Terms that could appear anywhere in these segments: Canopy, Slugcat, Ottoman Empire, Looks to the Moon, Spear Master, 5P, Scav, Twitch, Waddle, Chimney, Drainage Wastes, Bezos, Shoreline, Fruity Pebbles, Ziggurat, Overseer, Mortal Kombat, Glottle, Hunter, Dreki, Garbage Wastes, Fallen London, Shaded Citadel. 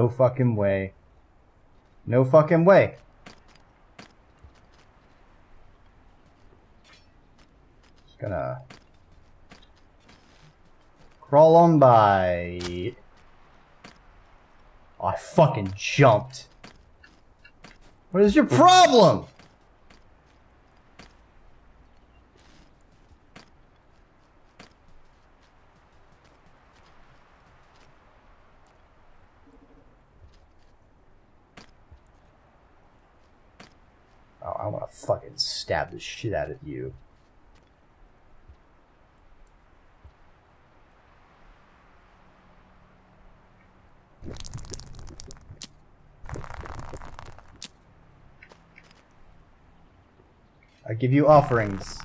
No fucking way. No fucking way. Just gonna crawl on by. I fucking jumped. What is your problem? Oh, I want to fucking stab the shit out of you. I give you offerings.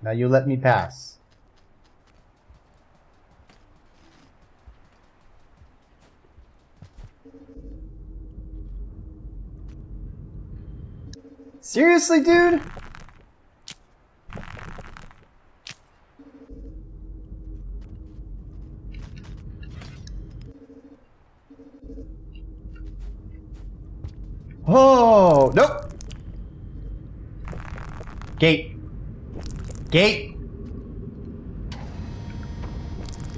Now you let me pass. Seriously, dude? Oh, nope. Gate. Gate.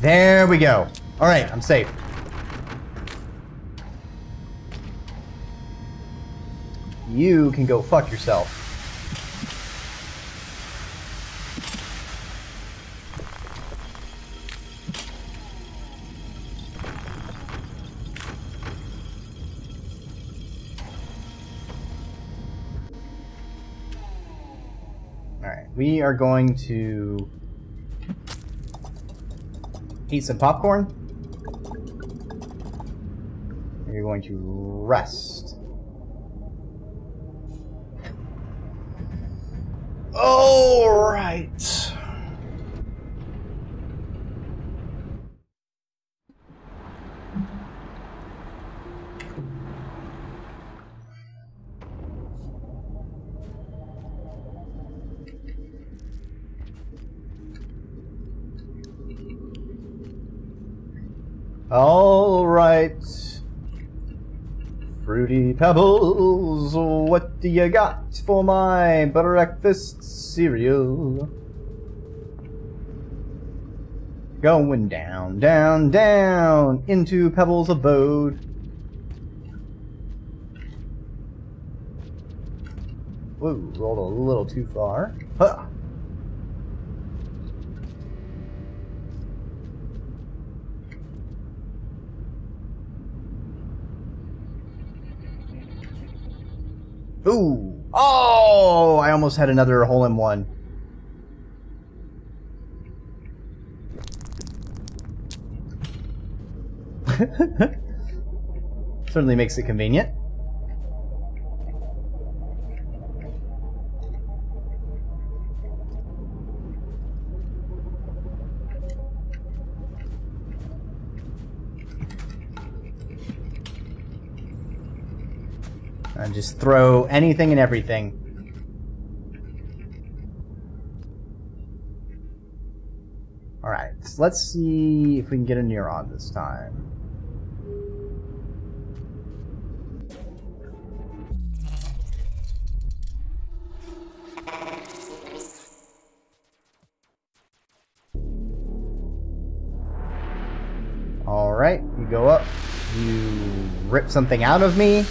There we go. All right, I'm safe. You can go fuck yourself. We are going to eat some popcorn. We're going to rest. All right. All right, Fruity Pebbles, what do you got for my breakfast cereal? Going down, down, down into Pebbles' abode. Whoa, rolled a little too far. Huh. Ooh! Oh! I almost had another hole-in-one. Certainly makes it convenient. And just throw anything and everything. Alright, so let's see if we can get a neuron this time. Alright, you go up, you rip something out of me.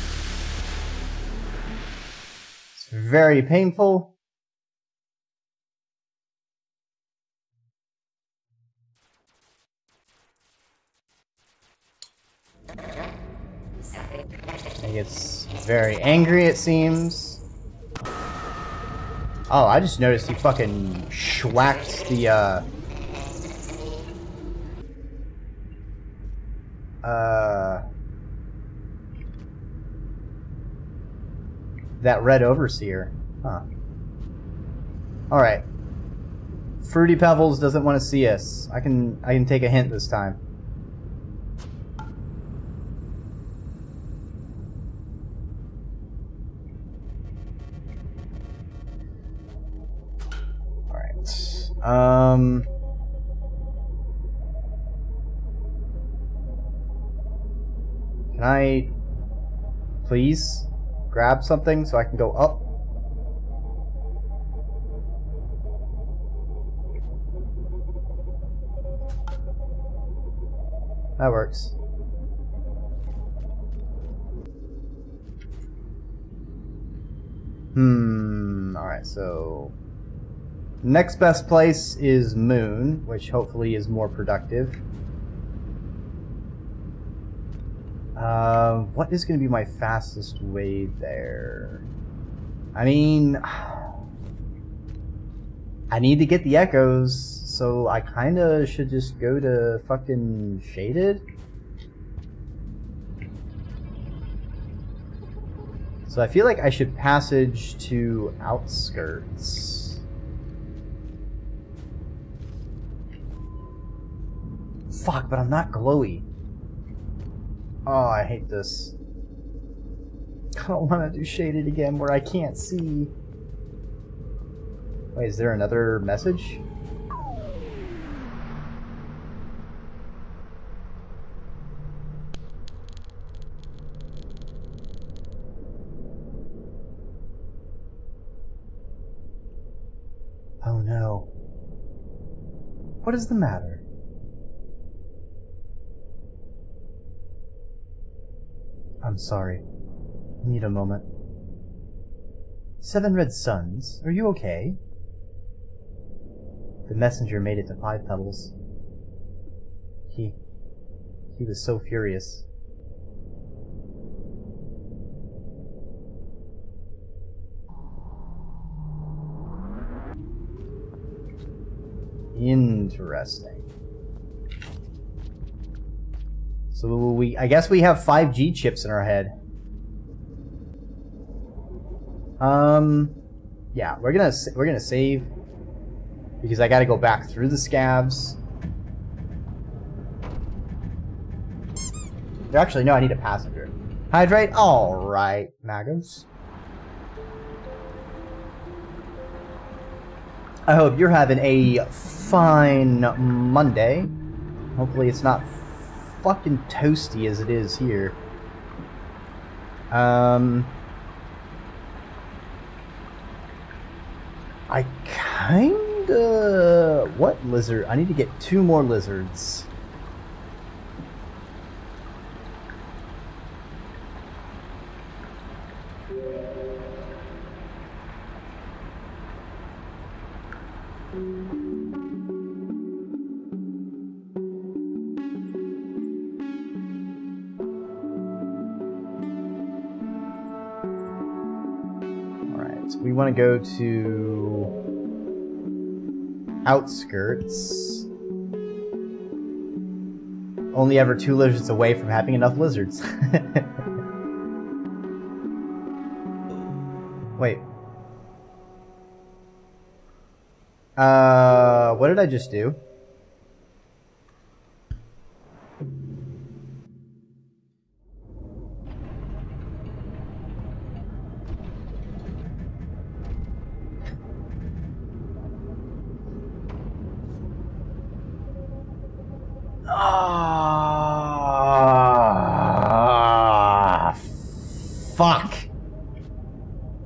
Very painful. He gets very angry, it seems. Oh, I just noticed he fucking schwacked the, that red overseer. Huh. Alright. Fruity Pebbles doesn't want to see us. I can take a hint this time. Alright. Can I please grab something so I can go up? That works. Alright, so next best place is Moon, which hopefully is more productive. What is going to be my fastest way there? I mean, I need to get the echoes, so I kind of should just go to fucking Shaded. So I feel like I should passage to Outskirts. Fuck, but I'm not glowy. Oh, I hate this. I don't want to do Shaded again where I can't see. Wait, is there another message? Oh no. What is the matter? I'm sorry. Need a moment. 7 Red Suns, are you okay? The messenger made it to 5 Pebbles. He was so furious. Interesting. So I guess we have 5G chips in our head. Yeah, we're gonna save because I gotta go back through the scabs. Actually, no, I need a passenger. Hydrate. All right, Magos. I hope you're having a fine Monday. Hopefully, it's not fucking toasty as it is here. I kinda... What lizard? I need to get 2 more lizards. I want to go to Outskirts. Only ever 2 lizards away from having enough lizards. Wait. What did I just do?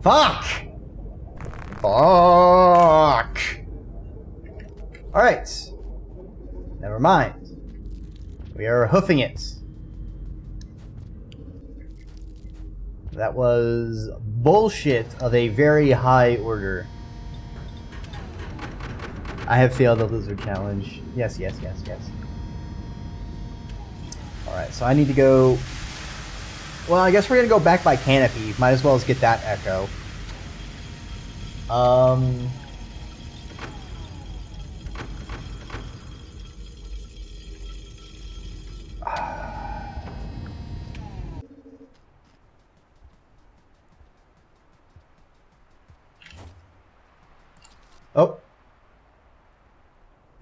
Fuck! Alright. Never mind. We are hoofing it. That was bullshit of a very high order. I have failed the lizard challenge. Yes, yes, yes, yes. Alright, so I need to go... Well, I guess we're gonna go back by Canopy. Might as well as get that echo. Oh,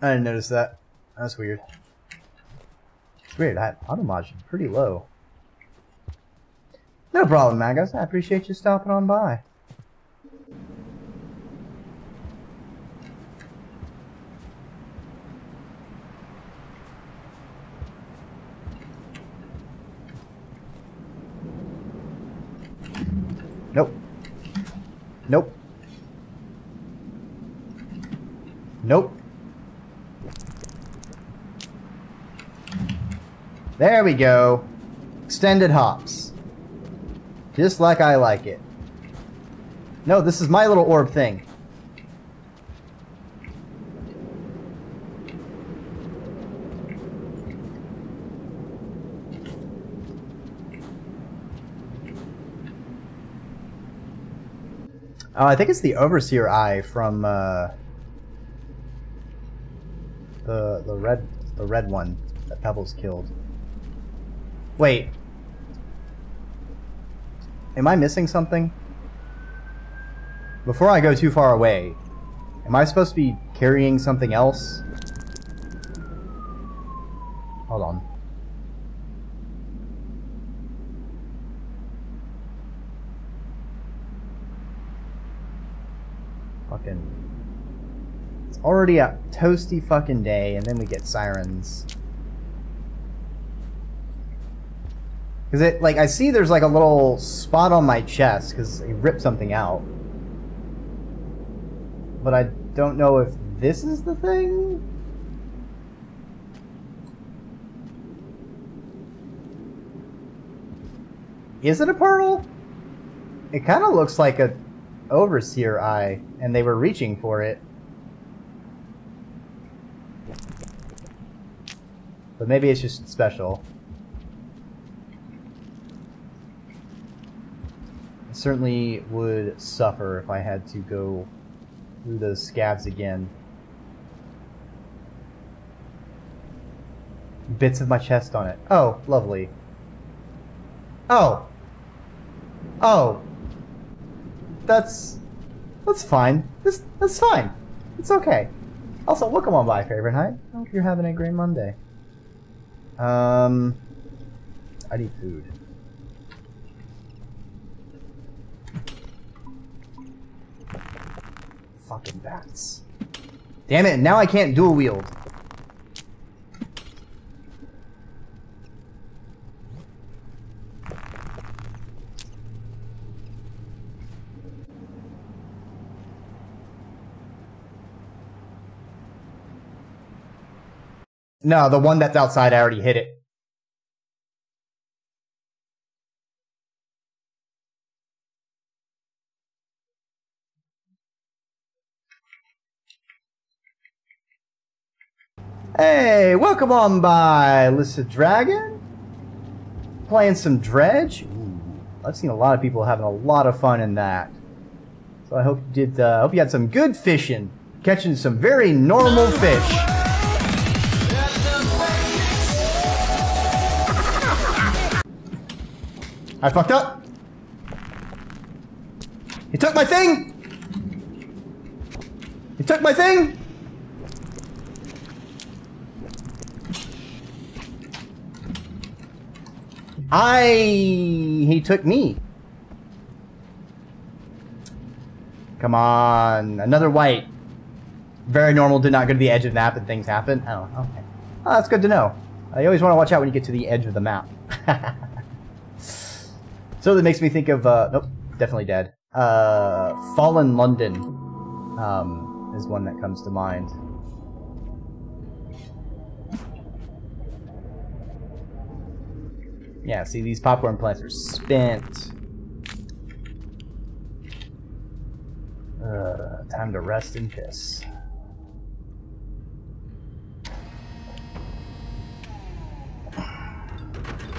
I didn't notice that. That's weird. It's weird. I had automation pretty low. No problem, Magos. I appreciate you stopping on by. Nope. There we go. Extended hops. Just like I like it. No, this is my little orb thing. Oh, I think it's the Overseer Eye from the red one that Pebbles killed. Wait. Am I missing something? Before I go too far away, am I supposed to be carrying something else? Hold on. It's already a toasty fucking day, and then we get sirens. Cause it, like, I see there's like a little spot on my chest because it ripped something out, but I don't know if this is the thing. Is it a pearl? It kind of looks like a Overseer Eye, and they were reaching for it. But maybe it's just special. I certainly would suffer if I had to go through those scabs again. Bits of my chest on it. Oh, lovely. Oh! Oh! That's fine. That's fine. It's okay. Also, welcome on by, Favorite Hide. I hope you're having a great Monday. I need food. Fucking bats. Damn it, now I can't dual wield. No, the one that's outside, I already hit it. Hey, welcome on by, Alyssa Dragon. Playing some Dredge. Ooh, I've seen a lot of people having a lot of fun in that. So I hope you did. Hope you had some good fishing, catching some very normal fish. I fucked up! He took my thing! He took my thing! He took me. Come on, another white. Very normal, did not go to the edge of the map and things happen. Oh, okay. Oh, that's good to know. You always want to watch out when you get to the edge of the map. So that makes me think of, nope, definitely dead. Fallen London, is one that comes to mind. Yeah, see, these popcorn plants are spent. Time to rest and piss.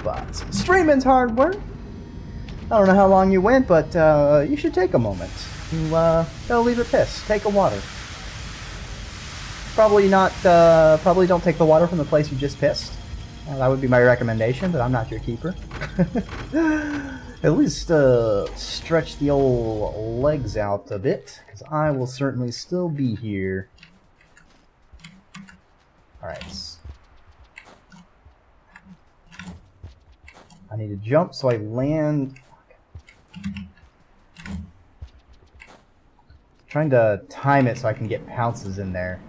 But streaming's hard work. I don't know how long you went, but you should take a moment to go leave a piss, take a water. Probably not. Probably don't take the water from the place you just pissed. That would be my recommendation, but I'm not your keeper. At least stretch the old legs out a bit, because I will certainly still be here. All right. I need to jump, so I land. Trying to time it so I can get pounces in there.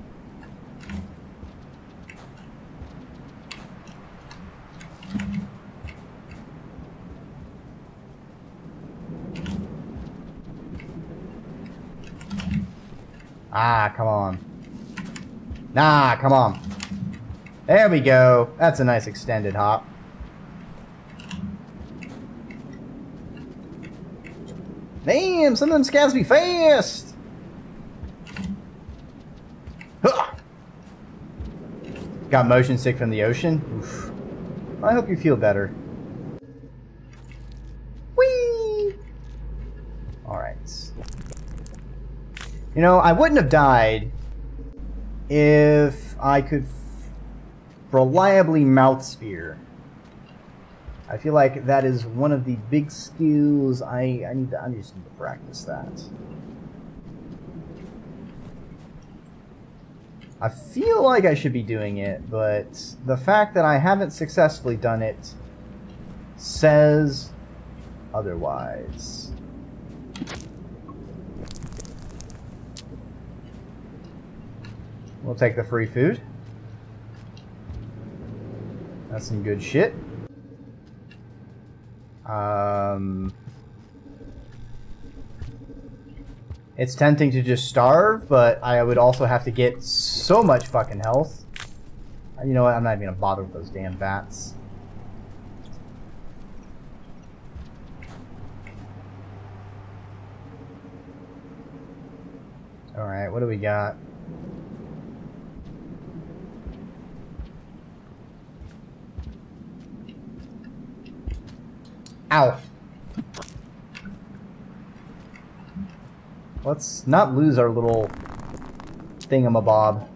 Ah, come on. Nah, come on. There we go. That's a nice extended hop. Damn, some of them scabs be fast. Huh. Got motion sick from the ocean. Oof. I hope you feel better. Whee! Alright. You know, I wouldn't have died if I could reliably mouth spear. I feel like that is one of the big skills I just need to practice that. I feel like I should be doing it, but the fact that I haven't successfully done it says otherwise. We'll take the free food. That's some good shit. It's tempting to just starve, but I would also have to get so much fucking health. You know what? I'm not even gonna bother with those damn bats. Alright, what do we got? Ow! Let's not lose our little thingamabob.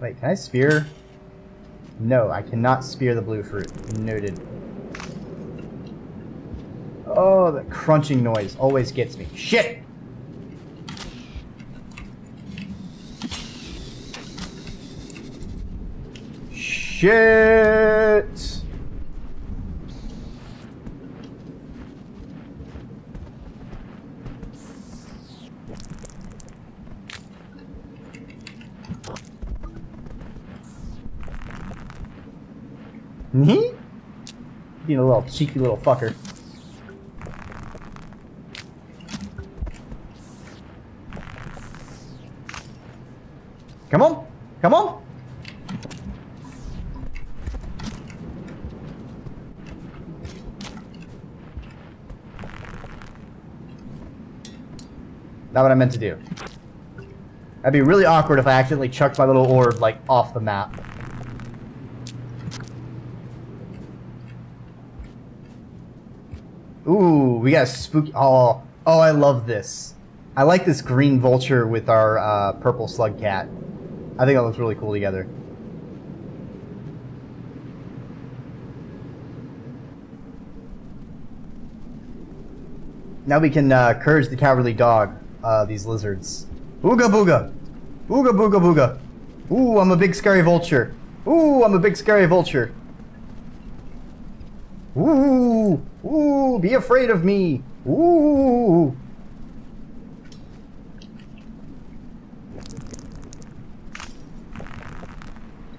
Wait, can I spear? No, I cannot spear the blue fruit. Noted. Oh, that crunching noise always gets me. Shit! Shit! Me? Being a little cheeky little fucker. Come on! Come on! Not what I meant to do. That'd be really awkward if I accidentally chucked my little orb, like, off the map. Ooh, we got a spooky... Oh, oh, I love this. I like this green vulture with our purple slugcat. I think that looks really cool together. Now we can curse the cowardly dog. These lizards. Ooga booga! Ooga booga booga! Ooh, I'm a big scary vulture! Ooh, I'm a big scary vulture! Ooh! Ooh, be afraid of me! Ooh!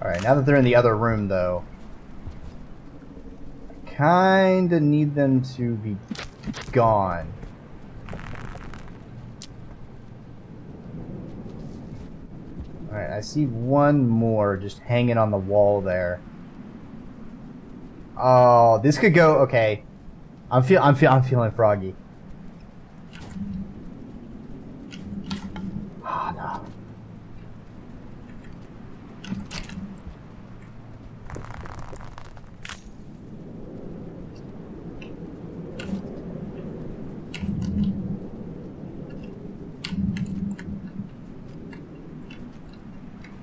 Alright, now that they're in the other room, though, I kinda need them to be gone. Alright, I see one more just hanging on the wall there. Oh, this could go okay. I'm feeling froggy. Ah, no.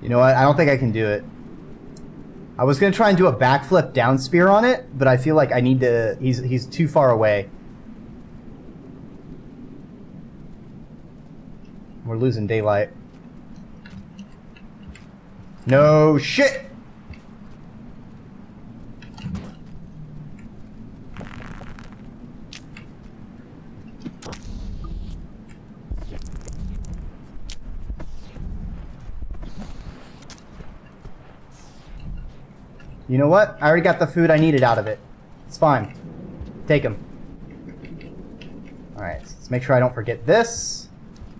You know what? I don't think I can do it. I was going to try and do a backflip down spear on it, but I feel like I need to... He's too far away. We're losing daylight. No shit! You know what? I already got the food I needed out of it. It's fine. Take them. Alright, so let's make sure I don't forget this.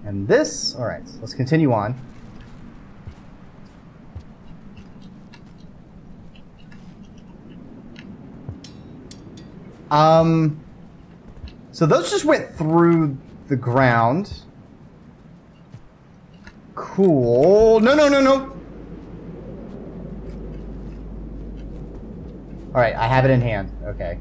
And this, all right, so let's continue on. So those just went through the ground. Cool. No, no, no, no. All right, I have it in hand. Okay.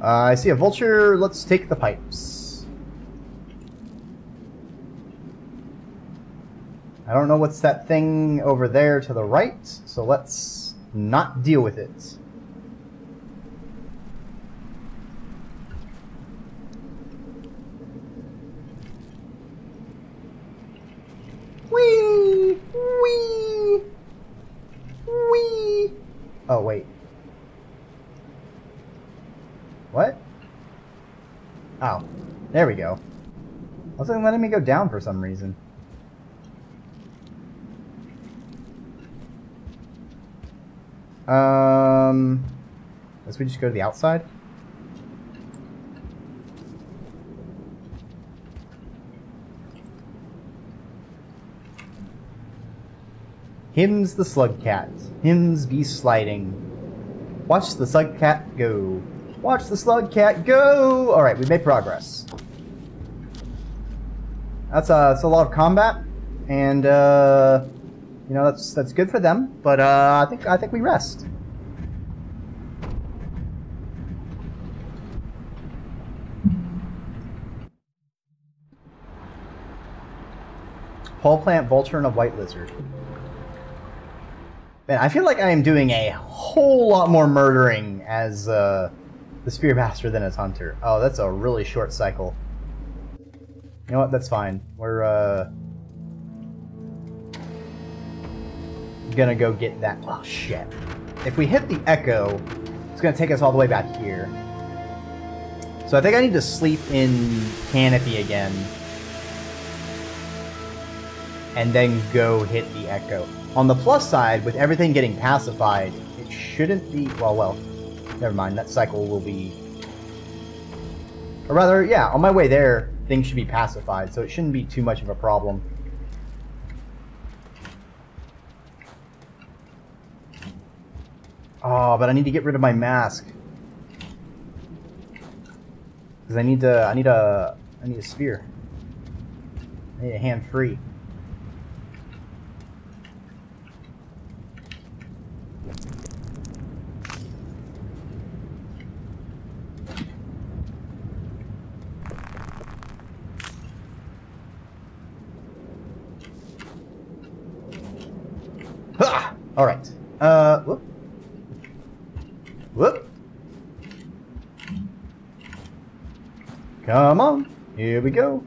I see a vulture. Let's take the pipes. I don't know what's that thing over there to the right, so let's not deal with it. Wee! Wee! Wee! Oh, wait. What? Oh, there we go. Wasn't letting me go down for some reason. Let's we just go to the outside. Him's the Slugcat. Him's be sliding. Watch the Slugcat go. Watch the Slugcat go! Alright, we've made progress. That's a lot of combat, and you know, that's good for them, but I think we rest. Pole plant, vulture, and a white lizard. Man, I feel like I am doing a whole lot more murdering as the Spear Master than as Hunter. Oh, that's a really short cycle. You know what? That's fine. We're gonna go get that. Oh shit! If we hit the Echo, it's gonna take us all the way back here. So I think I need to sleep in Canopy again, and then go hit the Echo. On the plus side, with everything getting pacified, it shouldn't be. Well. Never mind, that cycle will be... Or rather, yeah, on my way there, things should be pacified, so it shouldn't be too much of a problem. Oh, but I need to get rid of my mask. Because I need a spear. I need a hand free. All right. Whoop. Whoop. Come on. Here we go.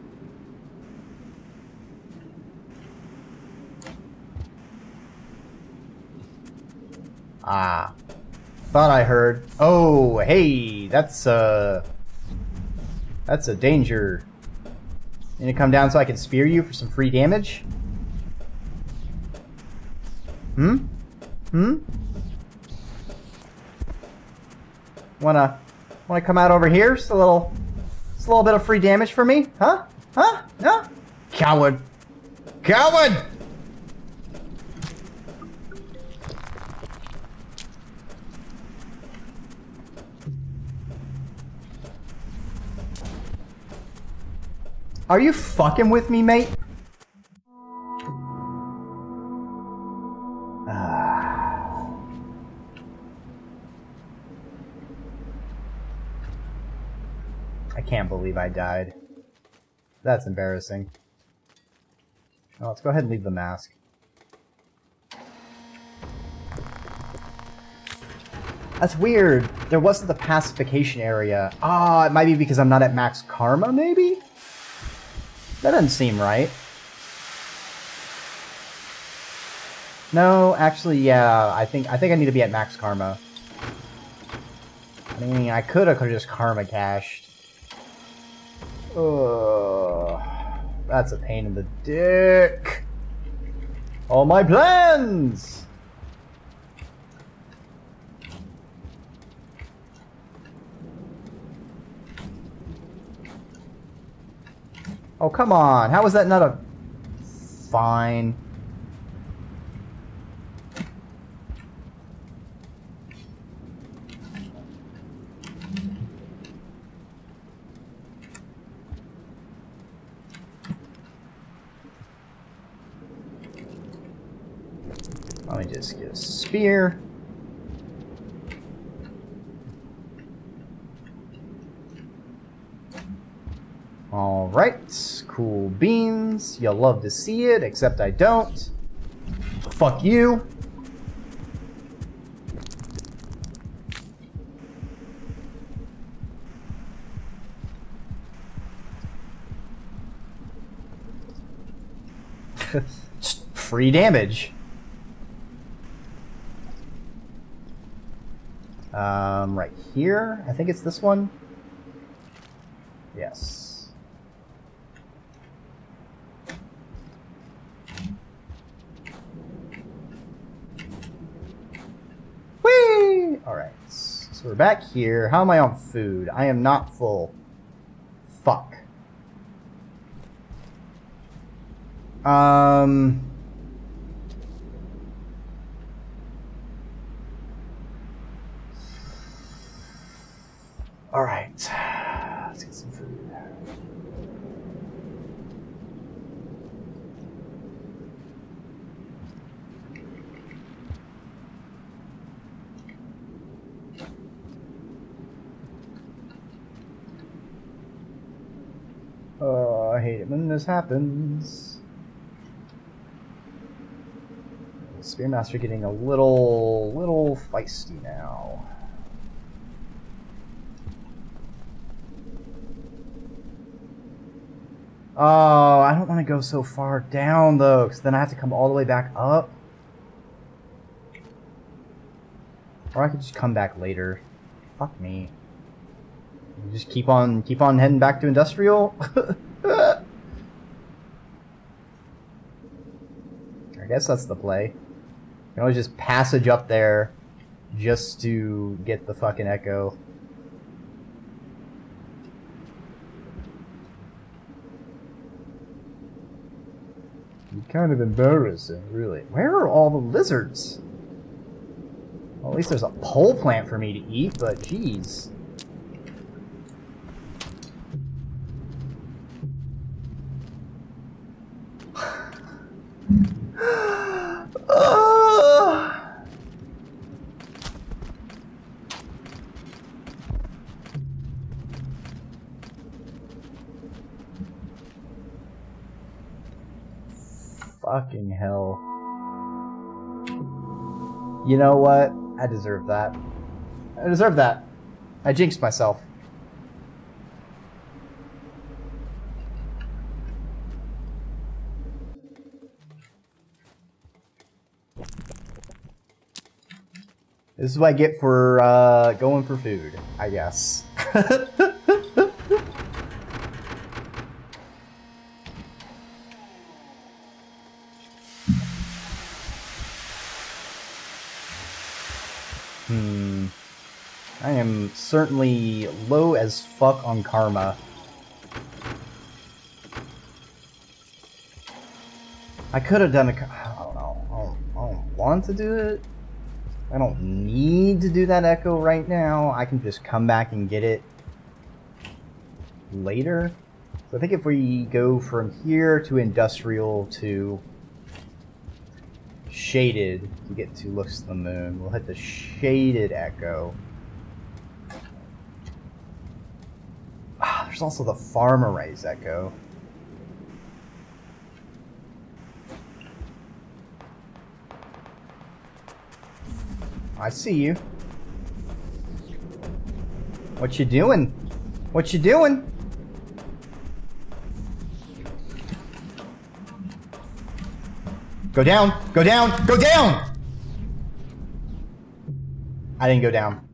Ah. Thought I heard. Oh, hey. That's a danger. You gonna come down so I can spear you for some free damage? Hmm? Hmm? Wanna come out over here? Just a little bit of free damage for me? Huh? Huh? Huh? Coward! Coward! Are you fucking with me, mate? Can't believe I died. That's embarrassing. Oh, let's go ahead and leave the mask. That's weird. There wasn't the pacification area. Ah, it might be because I'm not at max karma, maybe? That doesn't seem right. No, actually, yeah. I think I need to be at max karma. I mean, I could have just karma cashed. Oh, that's a pain in the dick. All my plans. Oh, come on. How is that not a... Fine. Let me just get a spear. All right, cool beans. You'll love to see it, except I don't. Fuck you. Free damage. Right here. I think it's this one. Yes. Alright, so we're back here. How am I on food? I am not full. Fuck. Alright. Let's get some food. Oh, I hate it when this happens. Spear Master getting a little feisty now. Oh, I don't want to go so far down though, because then I have to come all the way back up. Or I could just come back later. Fuck me. Just keep on heading back to Industrial. I guess that's the play. You can always just passage up there just to get the fucking echo. Kind of embarrassing, really. Where are all the lizards? Well, at least there's a pole plant for me to eat, but jeez. Fucking hell. You know what? I deserve that. I deserve that. I jinxed myself. This is what I get for going for food, I guess. I am certainly low as fuck on karma. I could have done a... I don't know. I don't want to do it. I don't need to do that echo right now. I can just come back and get it later. So I think if we go from here to Industrial to Shaded to get to Looks to the Moon, we'll hit the Shaded echo. There's also the farm arrays echo. I see you. What you doing? What you doing? Go down! Go down! Go down! I didn't go down.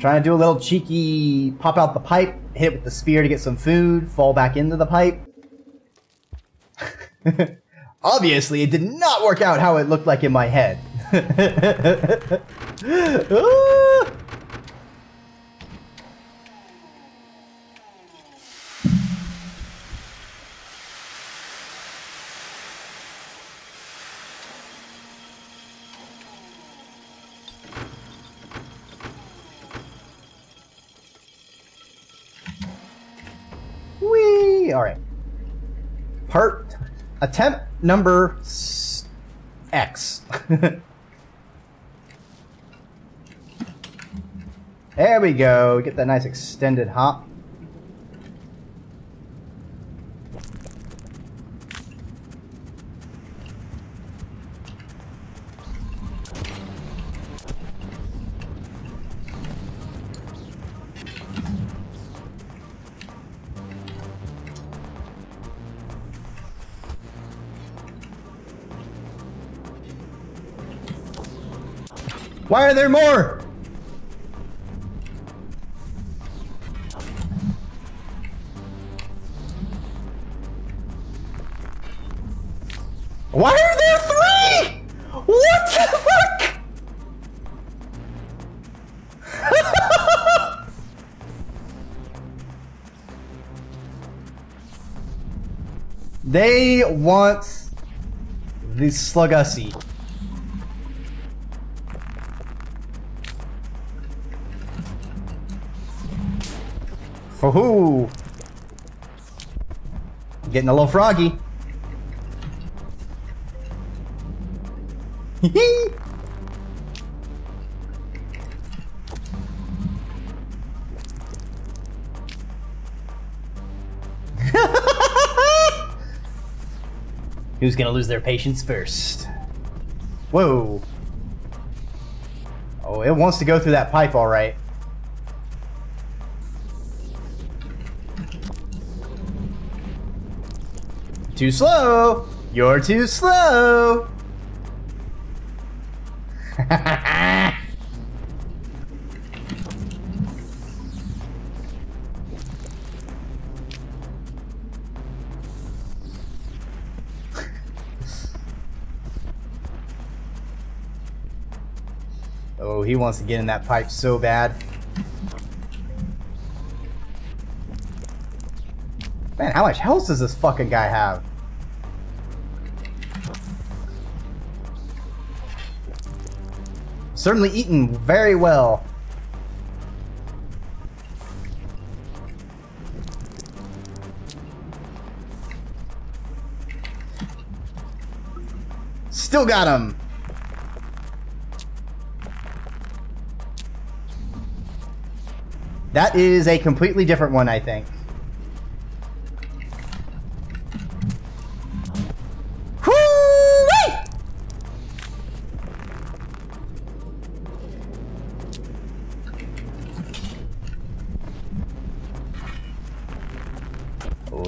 Trying to do a little cheeky pop out the pipe, hit it with the spear to get some food, fall back into the pipe. Obviously, it did not work out how it looked like in my head. see. All right. Part attempt number X. There we go. Get that nice extended hop. Why are there more? Why are there three? What the fuck? They want the Sluggussy. Woohoo! Getting a little froggy. Who's gonna lose their patience first? Whoa! Oh, it wants to go through that pipe, all right. Too slow! You're too slow! Oh, he wants to get in that pipe so bad. Man, how much health does this fucking guy have? Certainly eaten very well. Still got him. That is a completely different one, I think.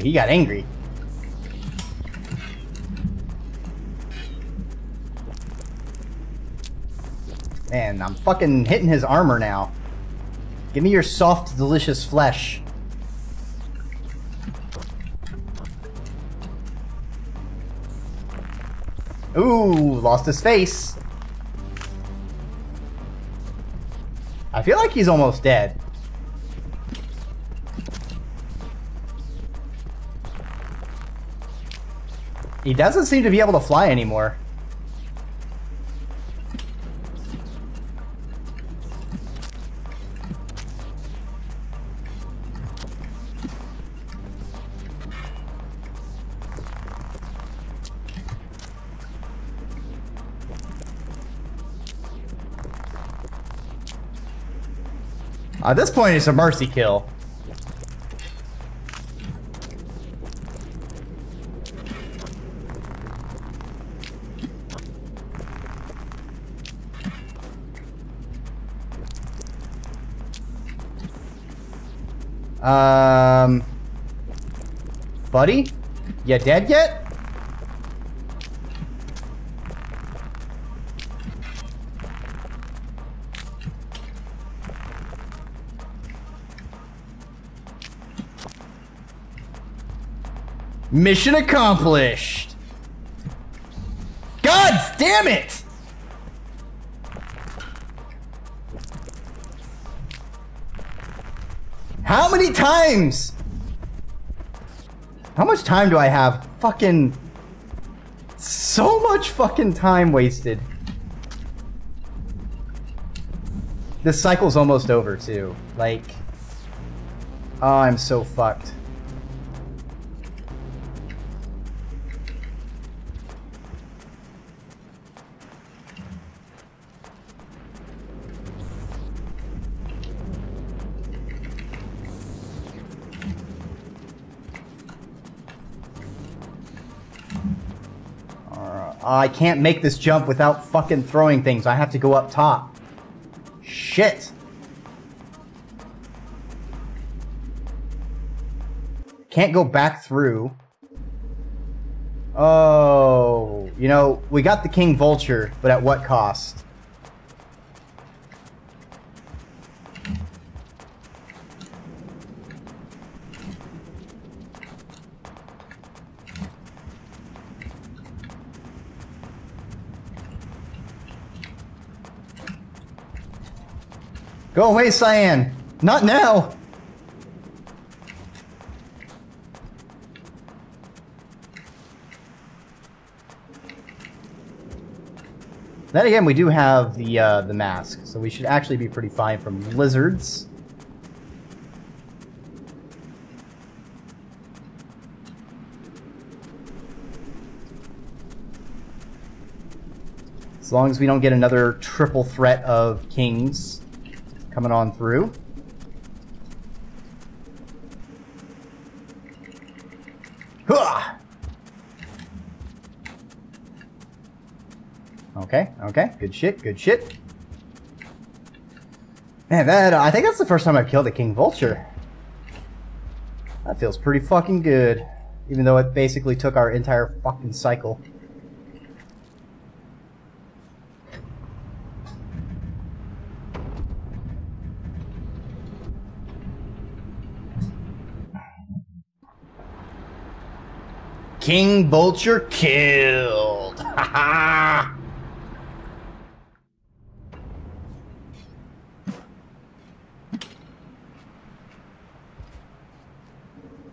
He got angry. Man, I'm fucking hitting his armor now. Give me your soft, delicious flesh. Ooh, lost his face. I feel like he's almost dead. He doesn't seem to be able to fly anymore. At this point, it's a mercy kill. Buddy? You dead yet? Mission accomplished! God damn it! How many times? How much time do I have? Fucking... so much fucking time wasted. This cycle's almost over, too. Like... oh, I'm so fucked. I can't make this jump without fucking throwing things. I have to go up top. Shit. Can't go back through. Oh, you know, we got the King Vulture, but at what cost? Go away, Cyan! Not now! Then again, we do have the mask, so we should actually be pretty fine from lizards. As long as we don't get another triple threat of kings. Coming on through. Okay, okay, good shit, good shit. Man, that I think that's the first time I've killed a King Vulture. That feels pretty fucking good, even though it basically took our entire fucking cycle. King Vulture killed! Ha ha!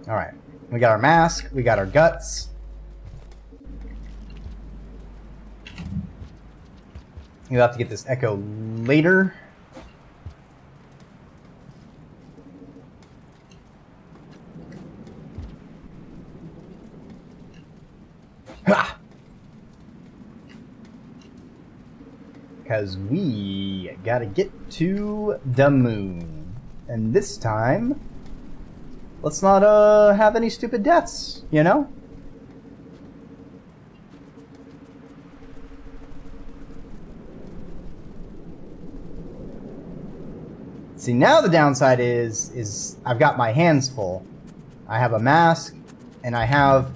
Alright, we got our mask, we got our guts. You'll have to get this echo later. Because we gotta get to the moon. And this time, let's not have any stupid deaths, you know? See, now the downside is I've got my hands full. I have a mask, and I have...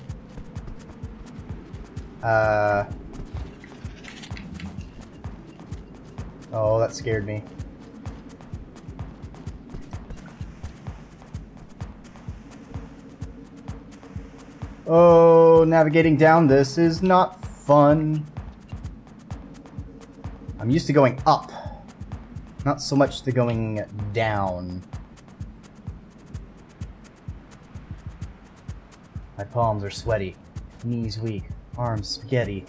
Oh, that scared me. Oh, navigating down this is not fun. I'm used to going up, not so much to going down. My palms are sweaty, knees weak, arms spaghetti.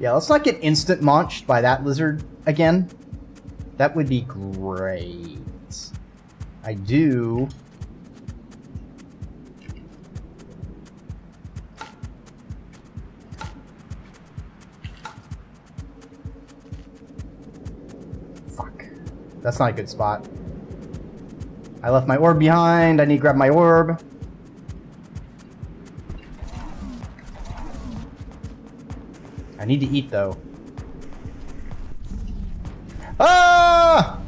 Yeah, let's not get instant maunched by that lizard again. That would be great. I do... Fuck. That's not a good spot. I left my orb behind. I need to grab my orb. I need to eat, though. Ah!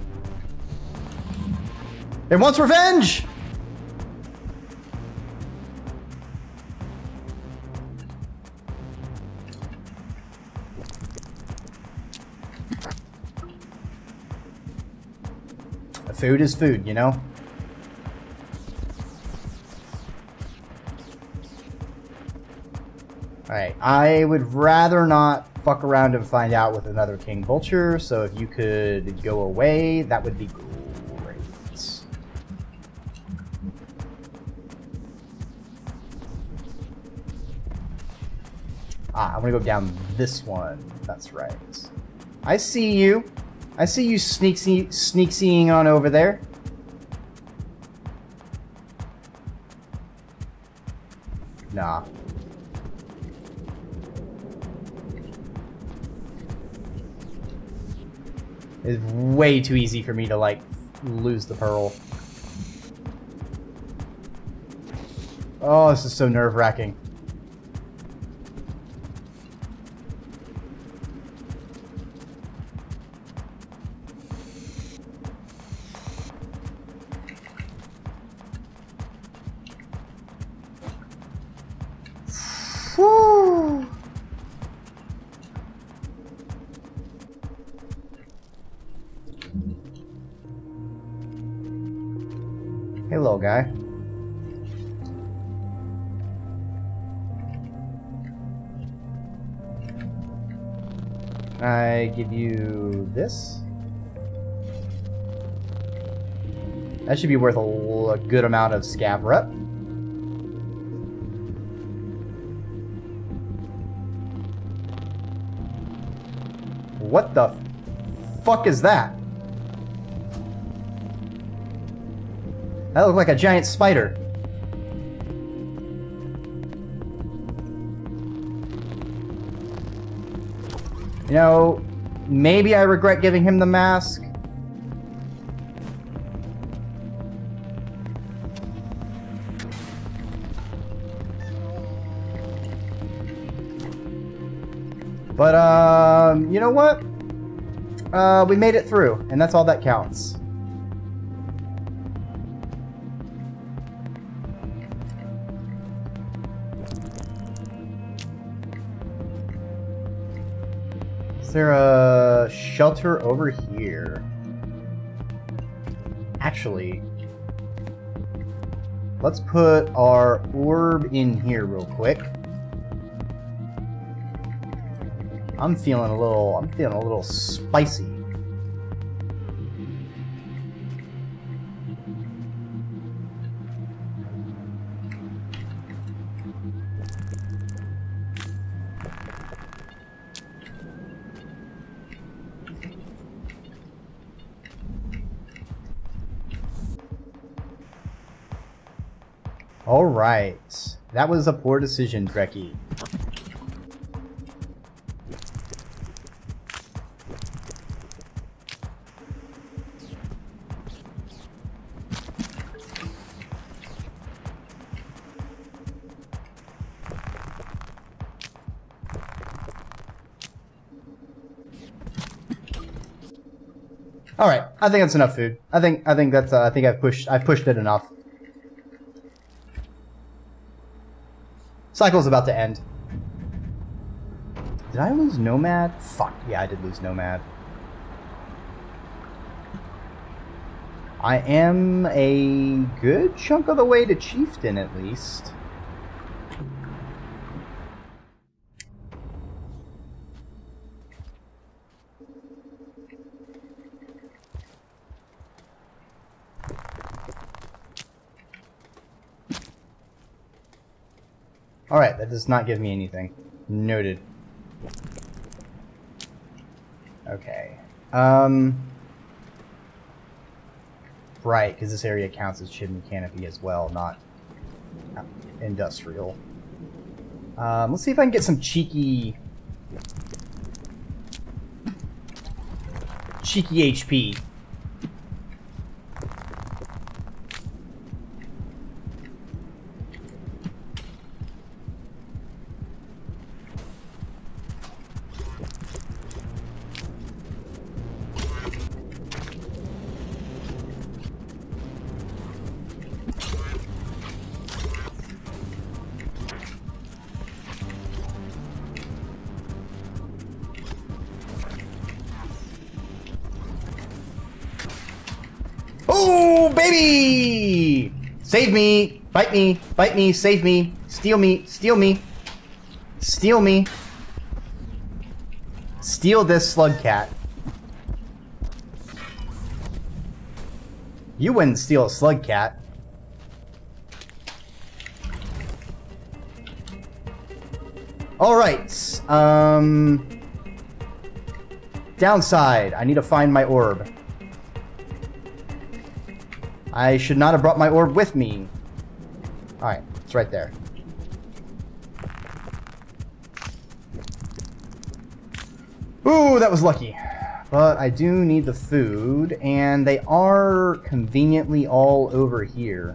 It wants revenge! Food is food, you know? Alright, I would rather not fuck around and find out with another King Vulture, so if you could go away, that would be great. Ah, I'm gonna go down this one. That's right. I see you. I see you sneak-seeing on over there. Nah. It's way too easy for me to, like, lose the pearl. Oh, this is so nerve-wracking. Guy. I give you this. That should be worth a good amount of scab rep. What the fuck is that? That looked like a giant spider. You know, maybe I regret giving him the mask. But, you know what? We made it through, and that's all that counts. Is there a shelter over here? Actually, let's put our orb in here real quick. I'm feeling a little spicy. Alright, that was a poor decision, Drekkie. Alright, I think that's enough food. I think that's I've pushed it enough. Cycle's about to end. Did I lose Nomad? Fuck, yeah, I did lose Nomad. I am a good chunk of the way to Chieftain, at least. Alright, that does not give me anything. Noted. Okay. Right, because this area counts as chimney canopy as well, not industrial. Let's see if I can get some cheeky HP. Save me! Bite me! Bite me! Save me! Steal me! Steal me! Steal me! Steal this Slugcat. You wouldn't steal a Slugcat. Alright, downside, I need to find my orb. I should not have brought my orb with me. Alright, it's right there. Ooh, that was lucky. But I do need the food, and they are conveniently all over here.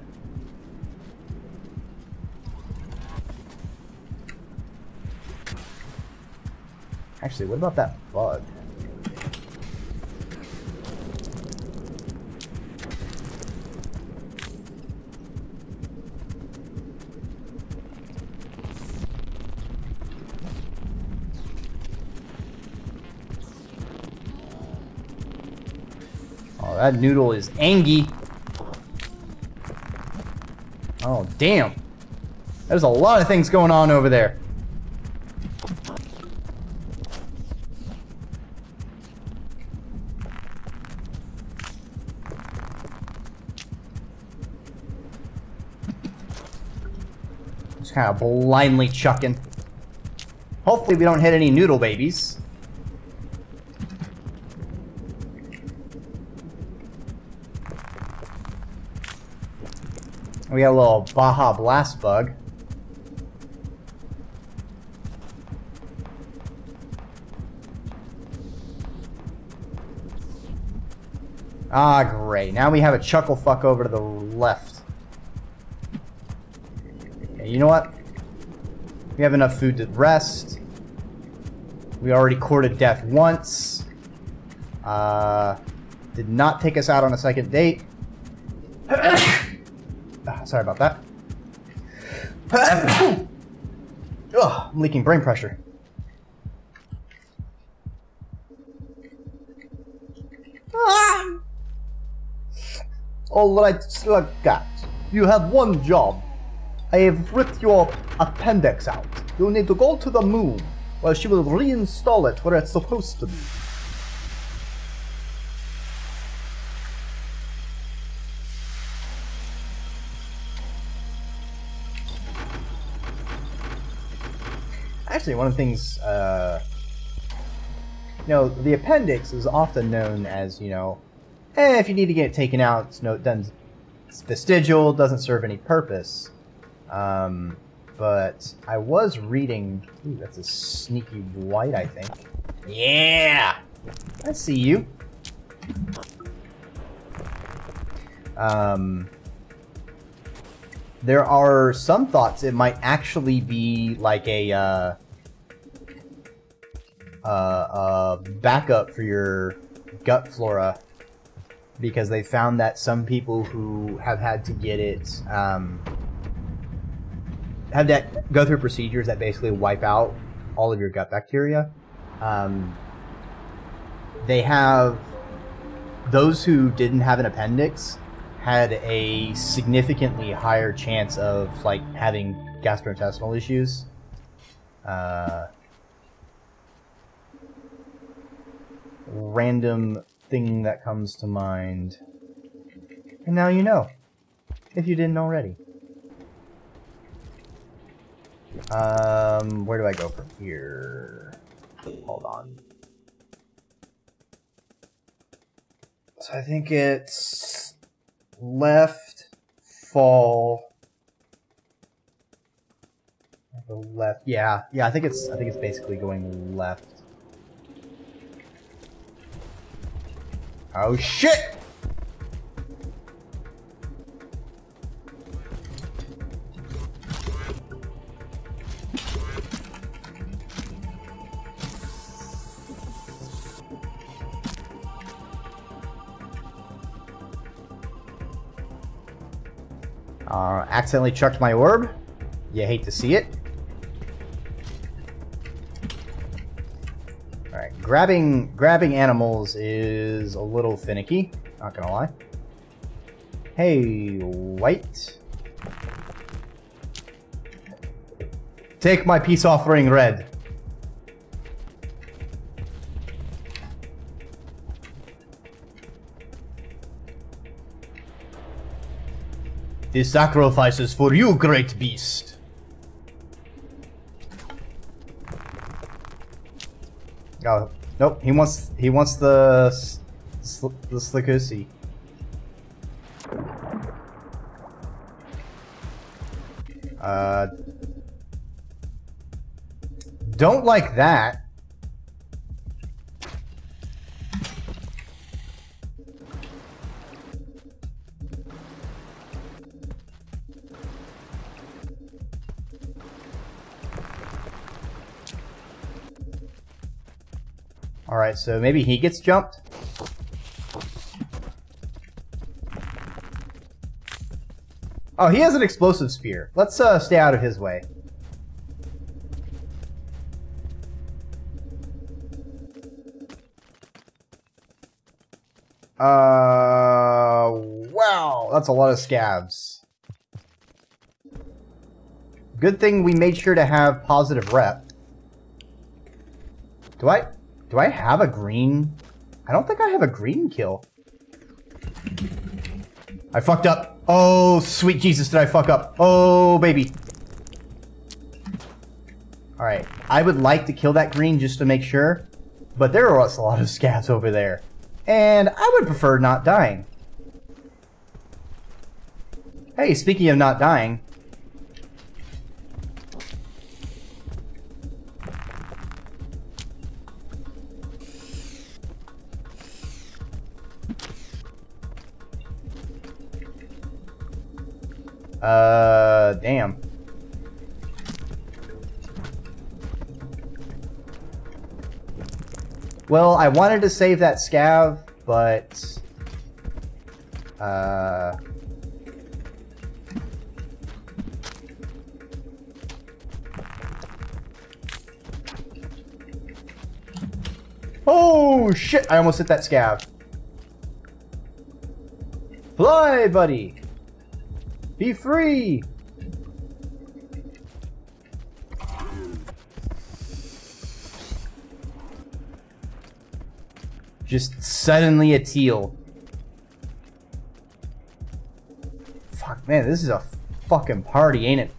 Actually, what about that bug? Oh, that noodle is angry. Oh, damn. There's a lot of things going on over there. Just kind of blindly chucking. Hopefully we don't hit any noodle babies. We got a little Baja Blast bug. Ah, great. Now we have a chuckle fuck over to the left. Okay, you know what? We have enough food to rest. We already courted death once. Did not take us out on a second date. Sorry about that. Ugh, I'm leaking brain pressure. Alright, Slugcat, you have one job. I have ripped your appendix out. You need to go to the moon, where she will reinstall it where it's supposed to be. Actually, one of the things, you know, the appendix is often known as, you know, if you need to get it taken out, it's vestigial, doesn't serve any purpose. But I was reading... Ooh, that's a sneaky white, I think. Yeah! I see you. There are some thoughts it might actually be like a, backup for your gut flora, because they found that some people who have had to get it, have that go through procedures that basically wipe out all of your gut bacteria. They have, those who didn't have an appendix had a significantly higher chance of, like, having gastrointestinal issues. Random thing that comes to mind. And now you know, if you didn't already. Where do I go from here? Hold on. So I think it's left, fall. The left. Yeah, yeah, I think it's basically going left. Oh shit! Accidentally chucked my orb. You hate to see it. Alright, grabbing animals is a little finicky, not gonna lie. Hey, white. Take my peace offering, red. The sacrifices for you, great beast. Oh, nope. He wants the Slugcat. Don't like that. Alright, so maybe he gets jumped. Oh, he has an explosive spear. Let's stay out of his way. Wow, that's a lot of scabs. Good thing we made sure to have positive rep. Do I have a green? I don't think I have a green kill. I fucked up. Oh, sweet Jesus, did I fuck up? Oh, baby. Alright, I would like to kill that green just to make sure, but there was a lot of scabs over there. And I would prefer not dying. Hey, speaking of not dying... damn. Well, I wanted to save that scav, but... Oh, shit! I almost hit that scav. Fly, buddy! Be free! Just suddenly a teal. Fuck, man, this is a fucking party, ain't it?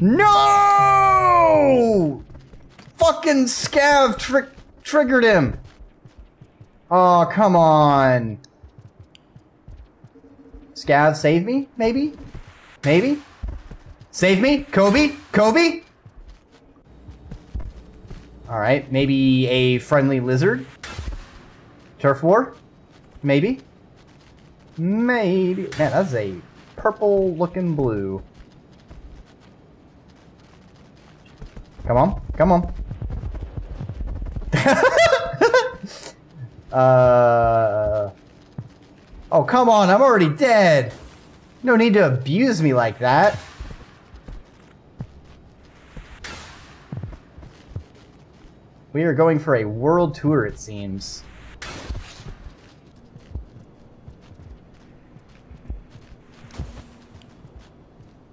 No! Fucking scav triggered him. Oh, come on. Scav, save me? Maybe? Maybe? Save me? Kobe? Kobe? Alright, maybe a friendly lizard? Turf war? Maybe? Maybe. Man, that's a purple looking blue. Come on, come on. Oh, come on, I'm already dead. No need to abuse me like that. We are going for a world tour, it seems.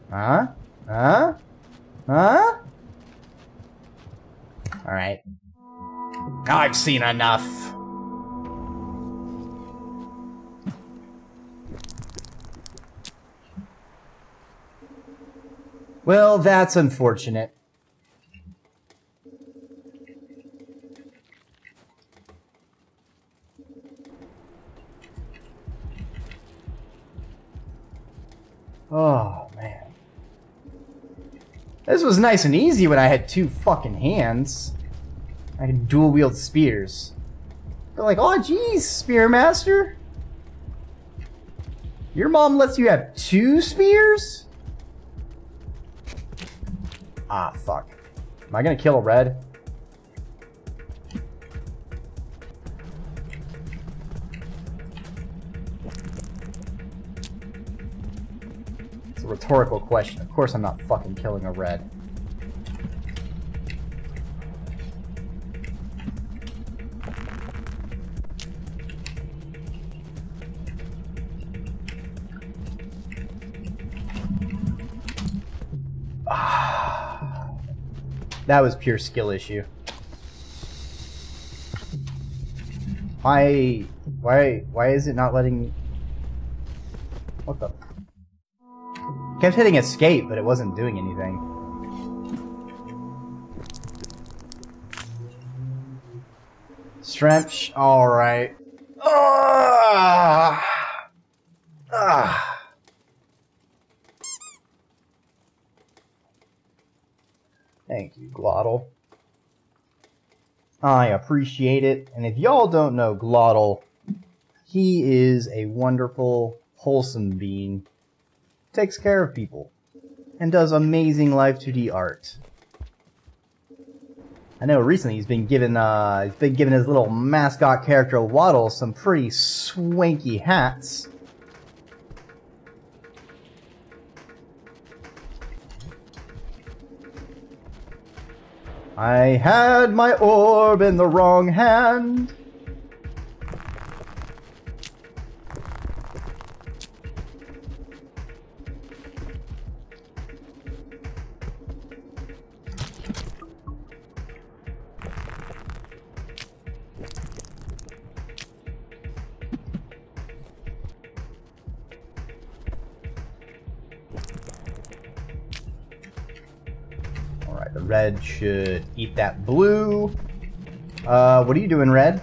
Huh? Huh? Huh? Alright. I've seen enough. Well, that's unfortunate. Oh, man. This was nice and easy when I had two fucking hands. I could dual wield spears. They're like, oh geez, Spear Master. Your mom lets you have two spears? Ah, fuck. Am I gonna kill a red? Rhetorical question. Of course I'm not fucking killing a red. Ah, that was pure skill issue. Why is it not letting me? What the? Kept hitting escape, but it wasn't doing anything. Stretch, alright. Thank you, Glottle. I appreciate it. And if y'all don't know Glottle, he is a wonderful, wholesome being. Takes care of people. and does amazing live 2D art. I know recently he's been given his little mascot character Waddle some pretty swanky hats. I had my orb in the wrong hand. Red should eat that blue. What are you doing, Red?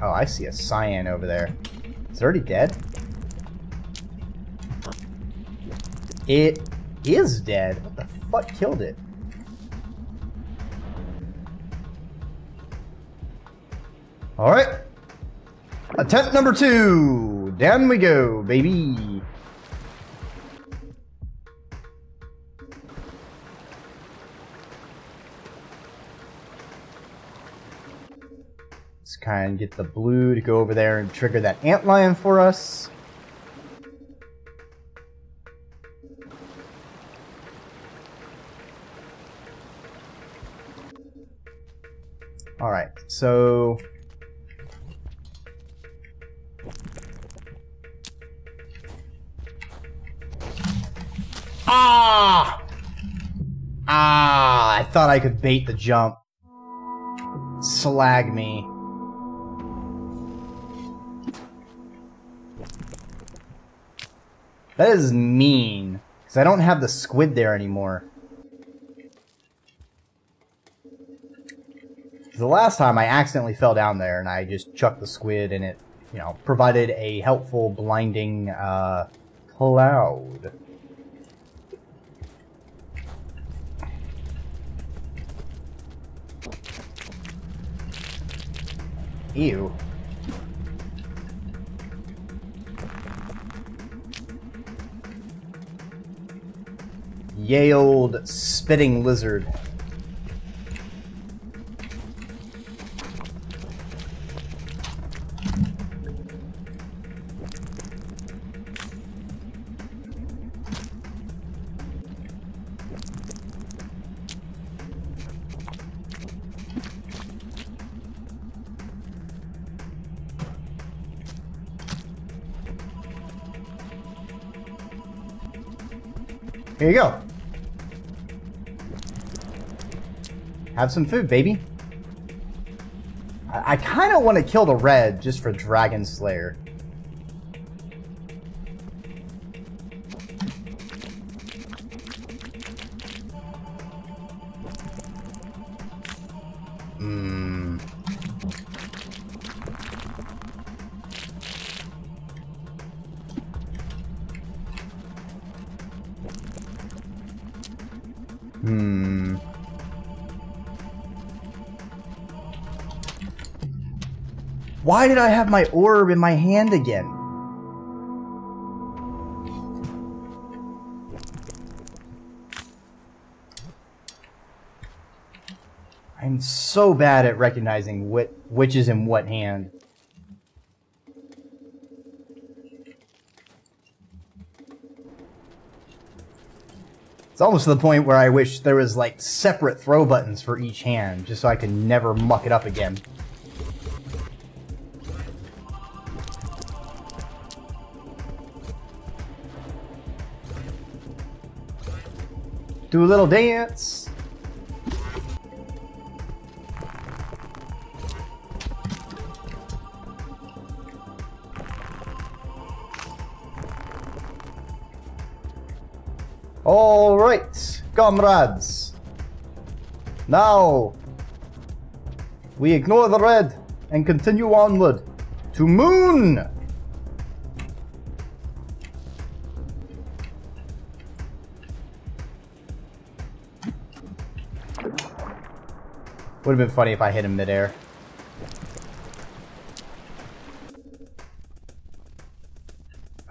Oh, I see a cyan over there. It's already dead. It is dead. What the fuck killed it? All right. Attempt number 2! Down we go, baby! Let's kind of get the blue to go over there and trigger that antlion for us. Alright, so... Ah! I thought I could bait the jump. Slag me. That is mean, because I don't have the squid there anymore. The last time I accidentally fell down there and I just chucked the squid and it, you know, provided a helpful blinding cloud. Ew. Yay old spitting lizard. Here you go. Have some food, baby. I kind of want to kill the red just for Dragon Slayer. Why did I have my orb in my hand again? I'm so bad at recognizing which is in what hand. It's almost to the point where I wish there was like separate throw buttons for each hand, just so I can never muck it up again. Do a little dance. All right, comrades. Now, we ignore the red and continue onward to Moon. Would have been funny if I hit him midair.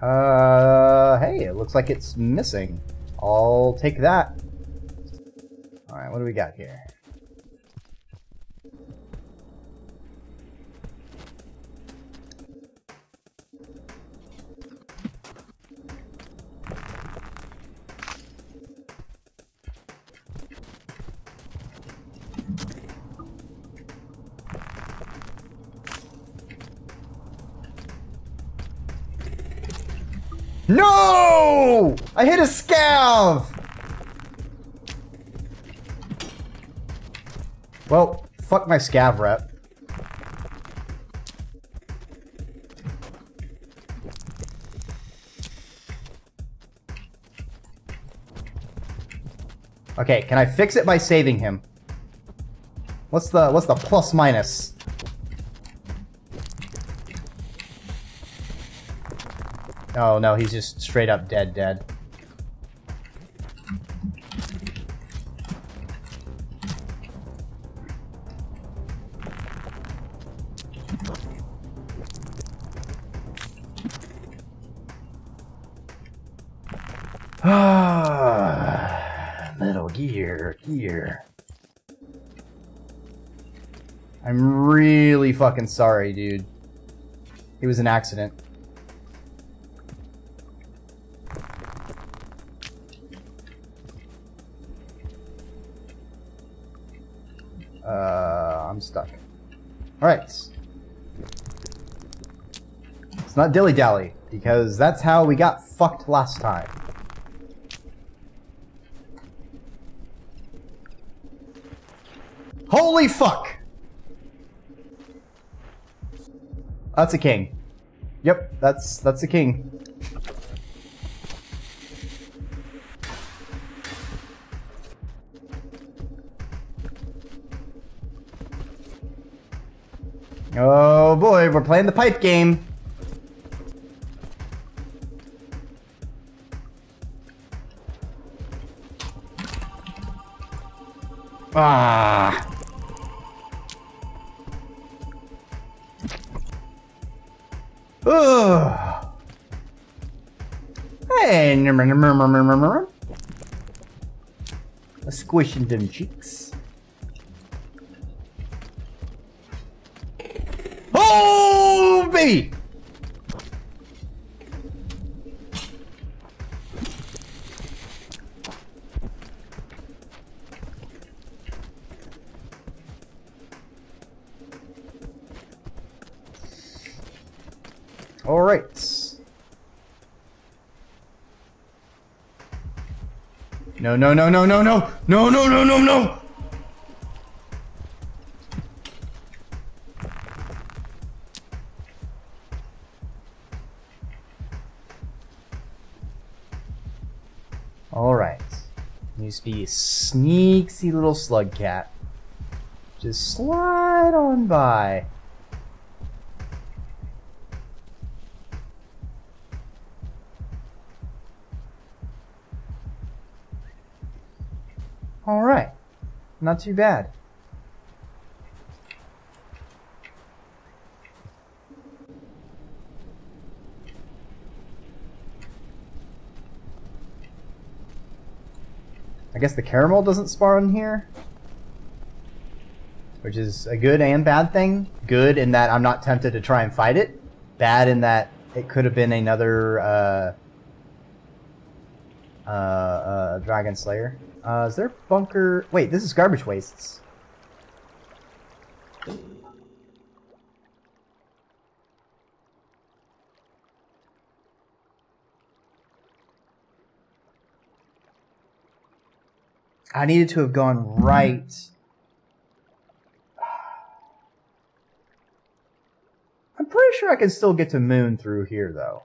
Hey, it looks like it's missing. I'll take that. Alright, what do we got here? No! I hit a scav! Well, fuck my scav rep. Okay, can I fix it by saving him? What's the plus minus? Oh no, he's just straight up dead. Metal Gear. I'm really fucking sorry, dude. It was an accident. I'm stuck. Alright. It's not dilly-dally, because that's how we got fucked last time. Holy fuck! That's a king. Yep, that's a king. Oh boy, we're playing the pipe game. Ah. Ugh. Hey, a squish in them cheeks. Oh, baby! All right. No. Be a sneaky little slug cat. Just slide on by. Alright. Not too bad. I guess the caramel doesn't spawn here, which is a good and bad thing. Good in that I'm not tempted to try and fight it. Bad in that it could have been another Dragon Slayer. Is there a bunker? Wait, this is Garbage Wastes. I needed to have gone right. I'm pretty sure I can still get to Moon through here, though.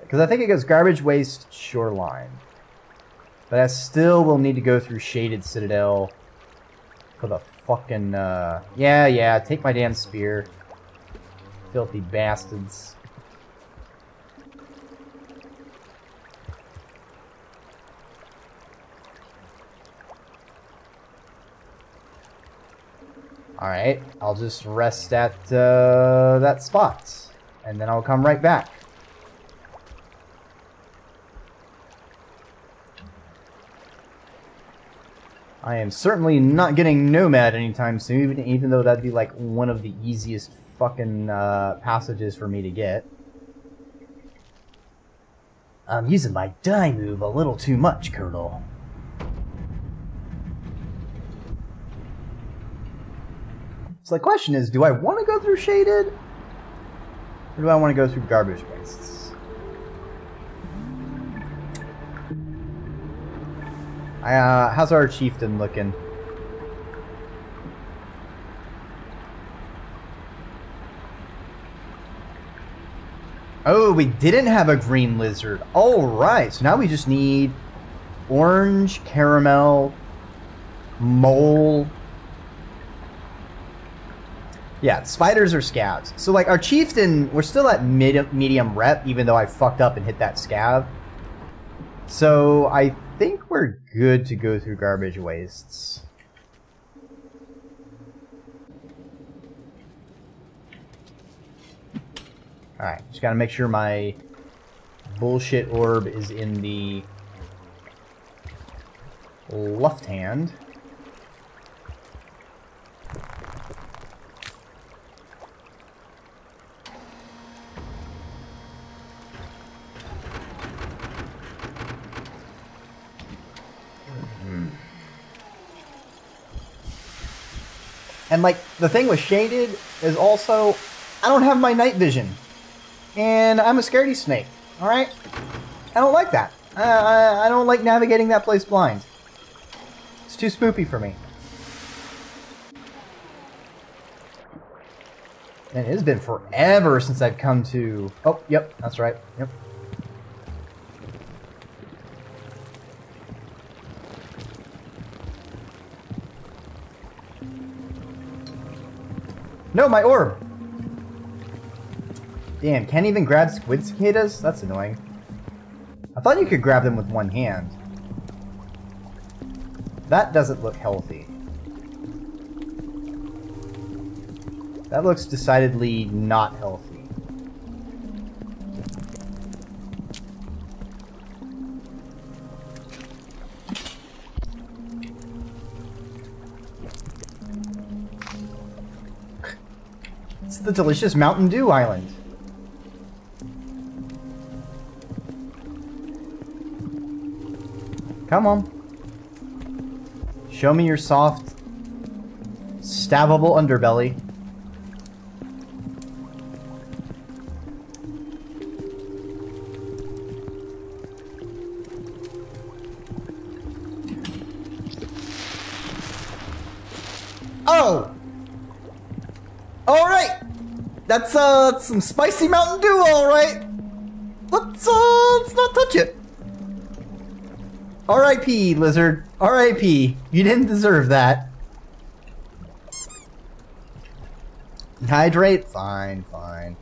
Because I think it goes Garbage Waste, Shoreline. But I still will need to go through Shaded Citadel for the fucking, Yeah, take my damn spear. Filthy bastards. Alright, I'll just rest at that spot, and then I'll come right back. I am certainly not getting Nomad anytime soon, even though that'd be like one of the easiest fucking passages for me to get. I'm using my die move a little too much, Colonel. So the question is, do I want to go through Shaded? Or do I want to go through Garbage Wastes? How's our Chieftain looking? Oh, we didn't have a green lizard. Alright, so now we just need orange, caramel, mole. Yeah, spiders or scabs. So, like, our Chieftain, we're still at medium rep, even though I fucked up and hit that scab. So, I think we're good to go through Garbage Wastes. Alright, just gotta make sure my bullshit orb is in the left hand. And, like, the thing with Shaded is also, I don't have my night vision. And I'm a scaredy snake, alright? I don't like that. I don't like navigating that place blind. It's too spoopy for me. And it has been forever since I've come to... Oh, yep, that's right, yep. No, my orb! Damn, can't even grab squid cicadas? That's annoying. I thought you could grab them with one hand. That doesn't look healthy. That looks decidedly not healthy. The delicious Mountain Dew Island. Come on. Show me your soft, stabbable underbelly. Oh! Alright! That's some spicy Mountain Dew, all right. Let's not touch it. R.I.P. lizard. R.I.P. You didn't deserve that. Hydrate. Fine, fine.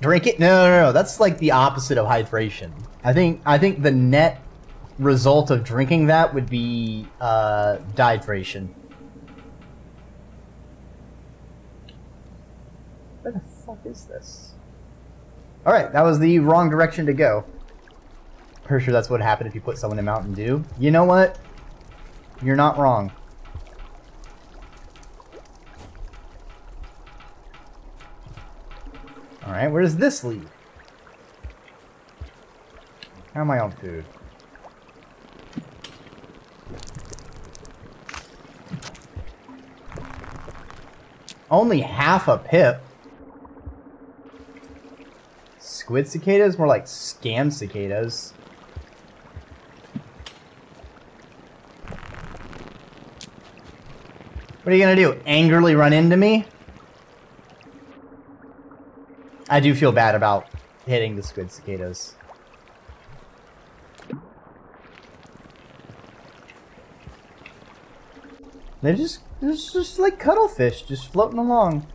Drink it. No. That's like the opposite of hydration. I think the net result of drinking that would be dehydration. Where the fuck is this? Alright, that was the wrong direction to go. Pretty sure that's what happened if you put someone in Mountain Dew. You know what? You're not wrong. Alright, where does this lead? How am I on food? Only half a pip. Squid cicadas? More like scam cicadas. What are you gonna do? Angrily run into me? I do feel bad about hitting the squid cicadas. They're just like cuttlefish, just floating along.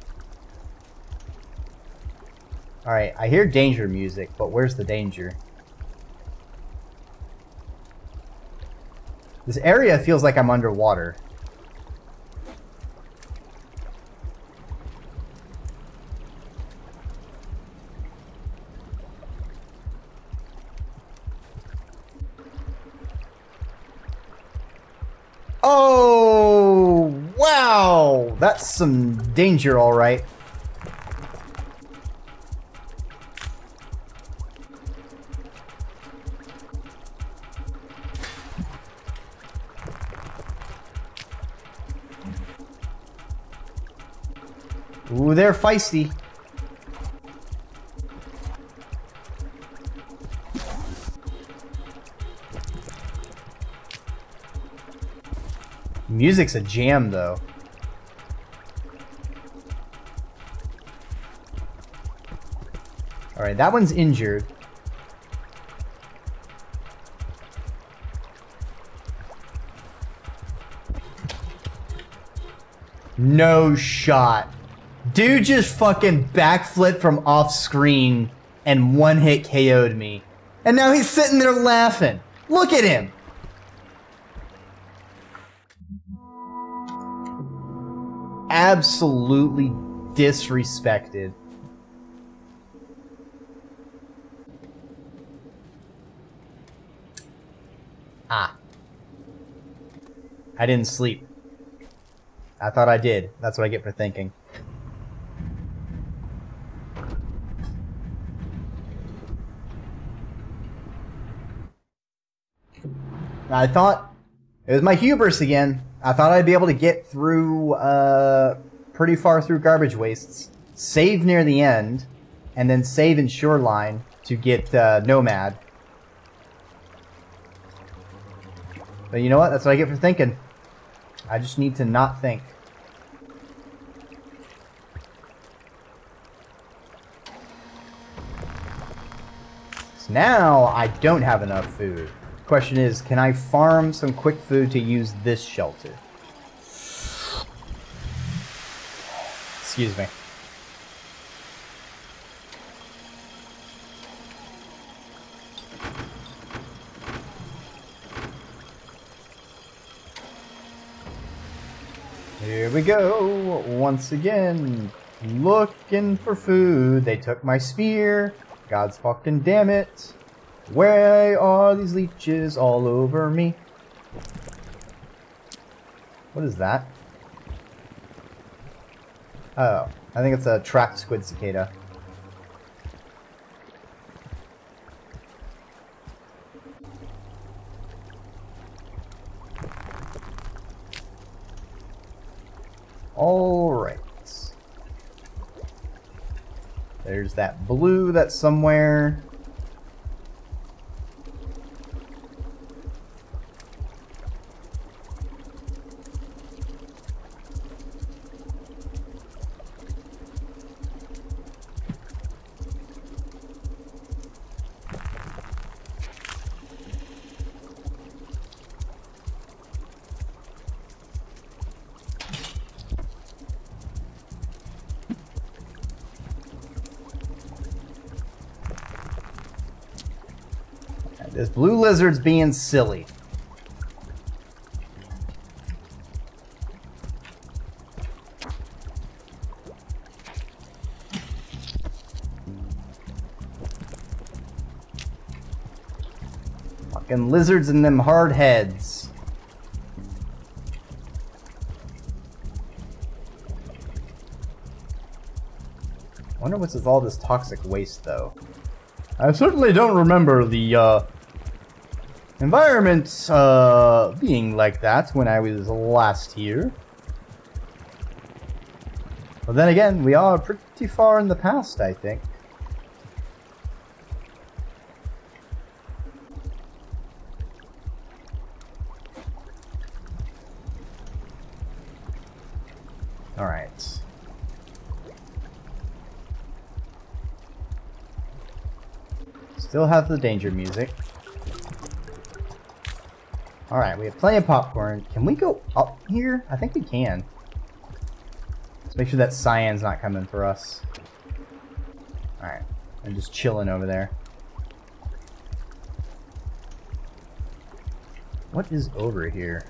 Alright, I hear danger music, but where's the danger? This area feels like I'm underwater. Oh, wow. That's some danger, all right. Ooh, they're feisty. Music's a jam, though. All right, that one's injured. No shot. Dude just fucking backflipped from off screen and one hit KO'd me. And now he's sitting there laughing. Look at him. Absolutely disrespected. Ah. I didn't sleep. I thought I did. That's what I get for thinking. I thought it was my hubris again. I thought I'd be able to get through, pretty far through Garbage Wastes, save near the end, and then save in Shoreline to get, Nomad. But you know what? That's what I get for thinking. I just need to not think. So now I don't have enough food. Question is, can I farm some quick food to use this shelter? Excuse me. Here we go, once again, looking for food. They took my spear, God's fucking damn it. Where are these leeches all over me? What is that? Oh, I think it's a trapped squid cicada. Alright. There's that blue that's somewhere. This blue lizard's being silly. Fucking lizards and them hard heads. Wonder what's with all this toxic waste, though. I certainly don't remember the, environment, being like that when I was last here. But then again, we are pretty far in the past, I think. Alright. Still have the danger music. Alright, we have plenty of popcorn. Can we go up here? I think we can. Let's make sure that cyan's not coming for us. Alright, I'm just chilling over there. What is over here?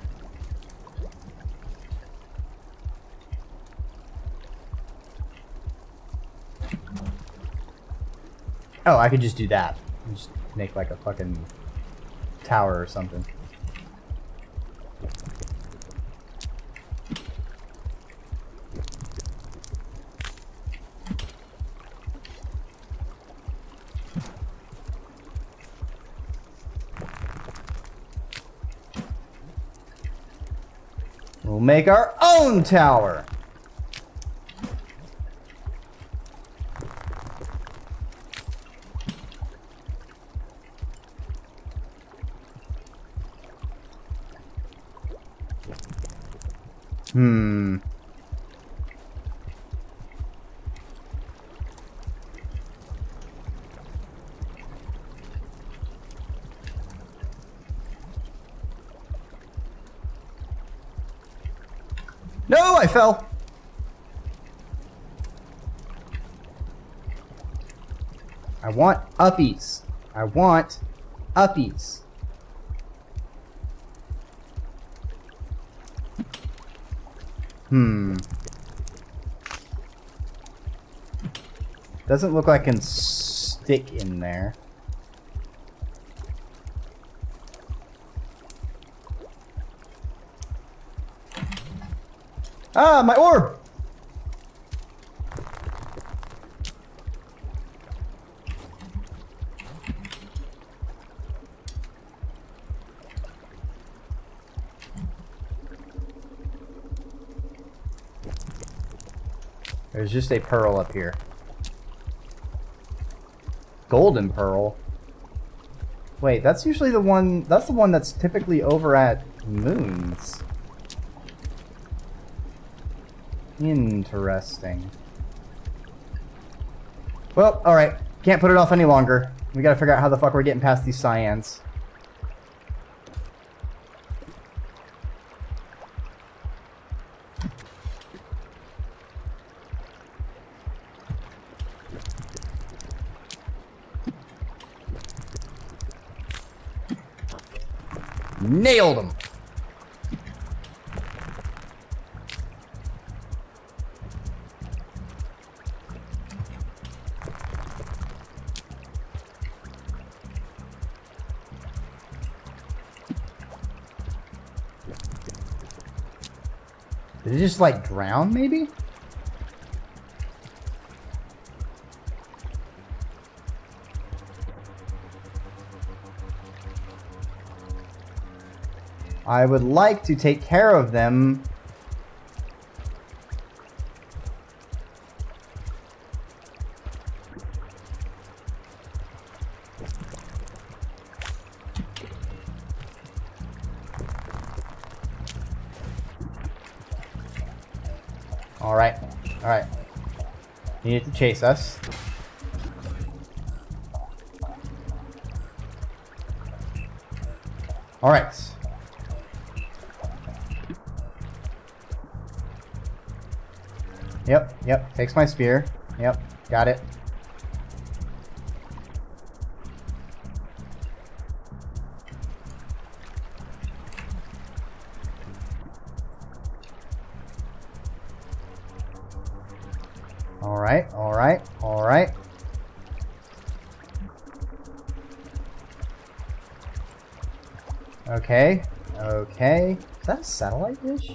Oh, I could just do that. Just make like a fucking tower or something. We'll make our own tower. Hmm. No, I fell. I want uppies. I want uppies. Hmm. Doesn't look like I can stick in there. Ah, my orb! There's just a pearl up here. Golden pearl? Wait, that's usually the one... That's the one that's typically over at Moon's. Interesting. Well, alright. Can't put it off any longer. We gotta figure out how the fuck we're getting past these cyans. Nailed him! Did it just like drown, maybe? I would like to take care of them. All right. Needed to chase us. All right. Yep, takes my spear. Yep, got it. All right. Okay. Is that a satellite dish?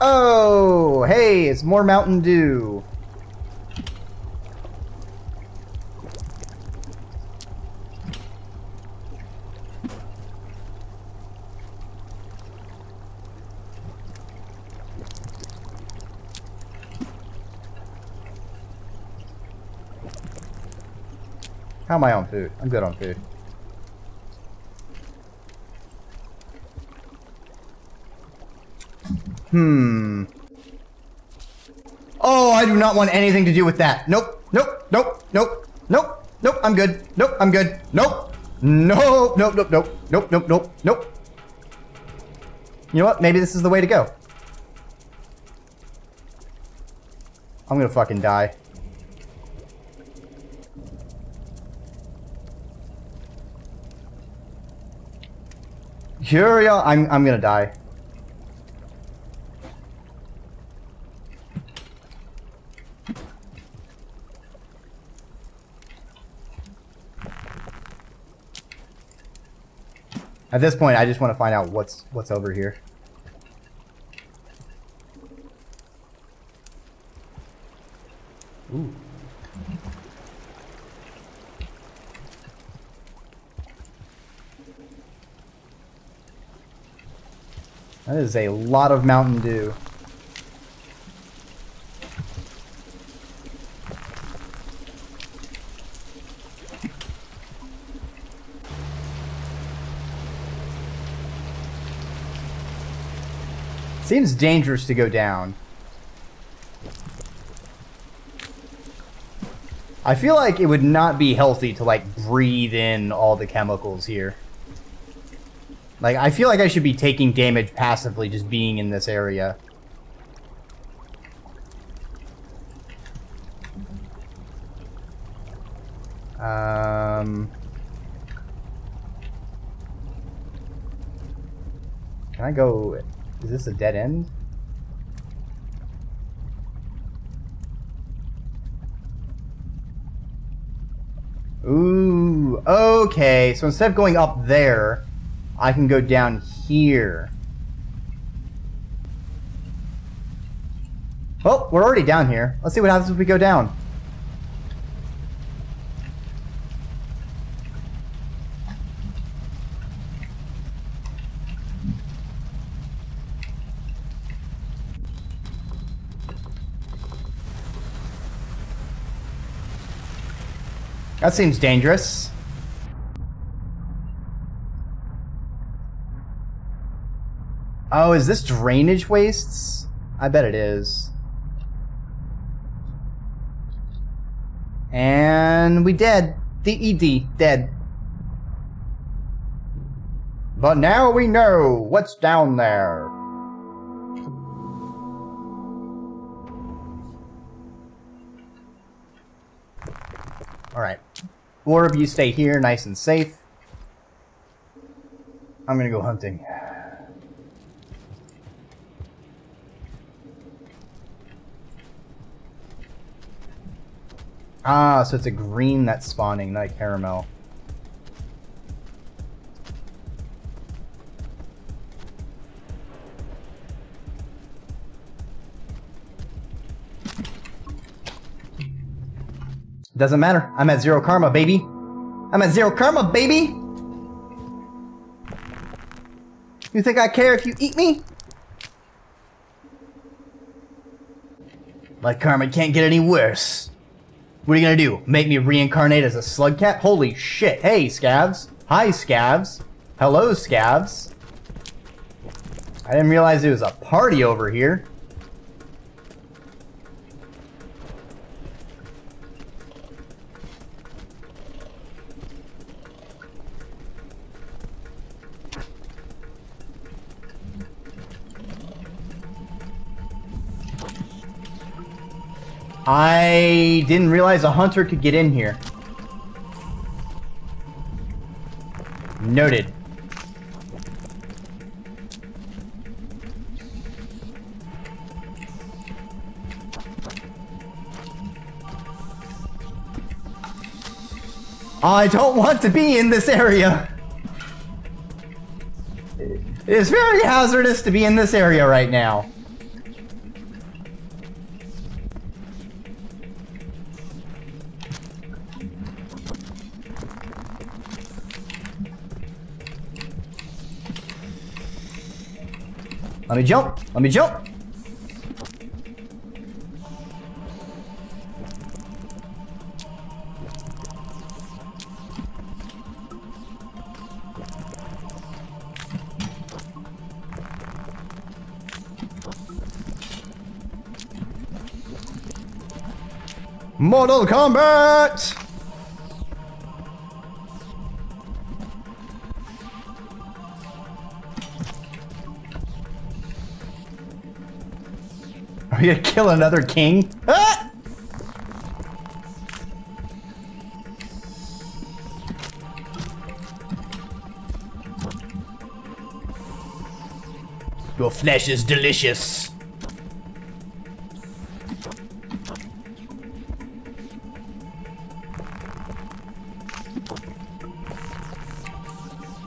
Oh, hey, it's more Mountain Dew. How am I on food? I'm good on food. Hmm. Oh, I do not want anything to do with that. Nope. I'm good. Nope. You know what? Maybe this is the way to go. I'm gonna fucking die. Curia, I'm gonna die. At this point, I just want to find out what's over here. Ooh. That is a lot of Mountain Dew. Seems dangerous to go down. I feel like it would not be healthy to, like, breathe in all the chemicals here. Like, I feel like I should be taking damage passively just being in this area. Can I go... Is this a dead end? Ooh, okay. So instead of going up there, I can go down here. Oh, we're already down here. Let's see what happens if we go down. That seems dangerous. Oh, is this Drainage Wastes? I bet it is. And we dead. D-E-D, dead. But now we know what's down there. Alright. Orb, you stay here, nice and safe. I'm gonna go hunting. Ah, so it's a green that's spawning, not a caramel. Doesn't matter. I'm at zero karma, baby. I'm at zero karma, baby! You think I care if you eat me? My karma can't get any worse. What are you gonna do? Make me reincarnate as a slugcat? Holy shit. Hey, Scavs. Hi, Scavs. Hello, Scavs. I didn't realize there was a party over here. I didn't realize a hunter could get in here. Noted. I don't want to be in this area. It is very hazardous to be in this area right now. Let me jump! Let me jump! Mortal Kombat! Are we gonna kill another king? Ah! Your flesh is delicious.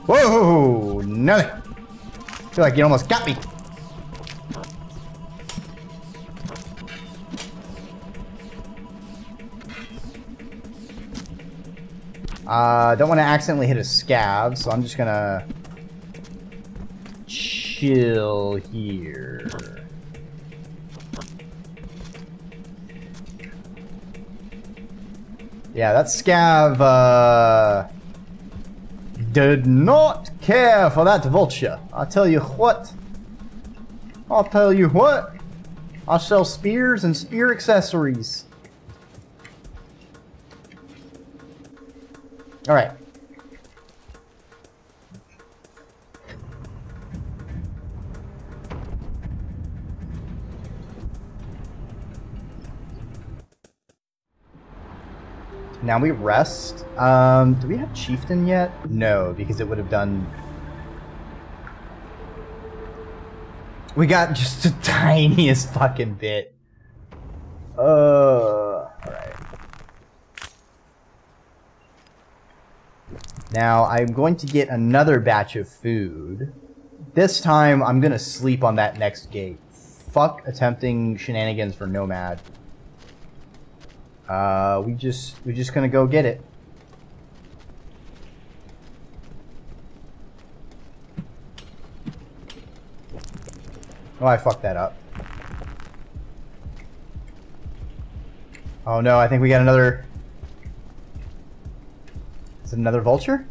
Whoa! Nothing. I feel like you almost got me. I don't want to accidentally hit a scab, so I'm just gonna... chill here. Yeah, that scav did not care for that vulture. I'll tell you what. I'll tell you what. I'll sell spears and spear accessories. Alright. Now we rest. Do we have Chieftain yet? No, because it would have done... We got just the tiniest fucking bit. Alright. Now, I'm going to get another batch of food. This time, I'm gonna sleep on that next gate. Fuck attempting shenanigans for Nomad. We're just gonna go get it. Oh, I fucked that up. Oh no, I think we got another... Is it another vulture?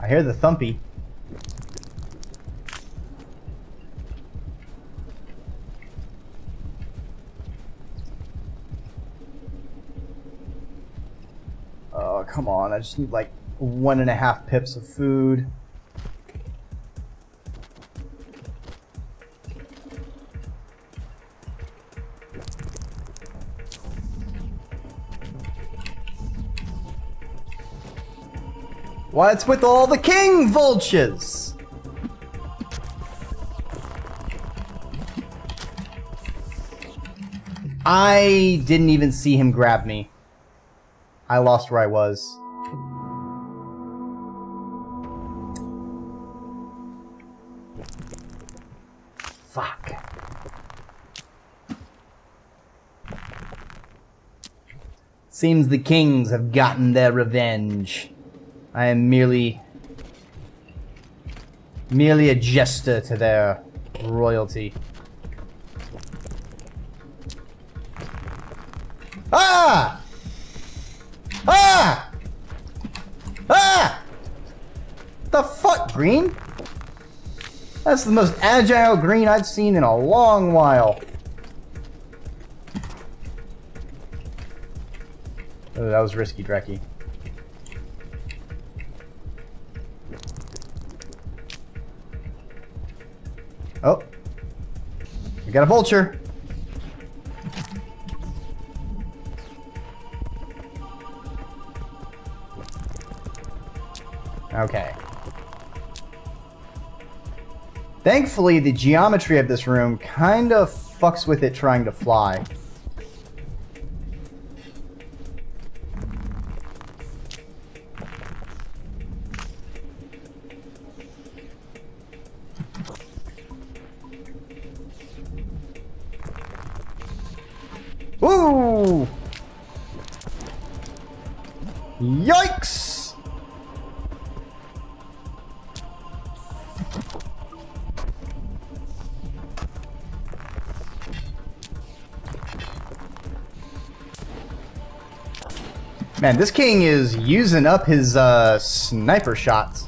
I hear the thumpy. Oh, come on, I just need like 1.5 pips of food. What's with all the king vultures? I didn't even see him grab me. I lost where I was. Fuck. Seems the kings have gotten their revenge. I am merely a jester to their royalty. Ah! Ah! Ah! The fuck, green? That's the most agile green I've seen in a long while. Oh, that was risky, Drecky. Oh, we got a vulture. Okay. Thankfully, the geometry of this room kind of fucks with it trying to fly. Woo! Yikes! Man, this king is using up his sniper shots.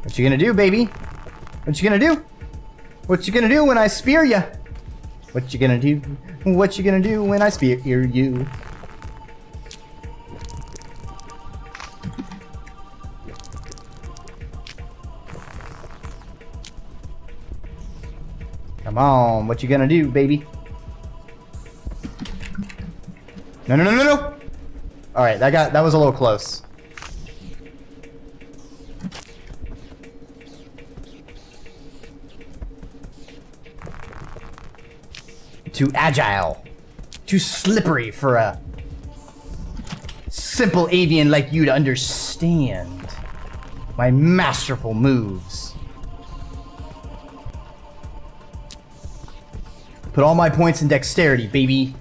What you gonna do, baby? What you gonna do? What you gonna do when I spear ya? What you gonna do? What you gonna do when I spear you? Come on, what you gonna do, baby? No, no, no, no, no! All right, that was a little close. Too agile. Too slippery for a simple avian like you to understand my masterful moves. Put all my points in dexterity, baby.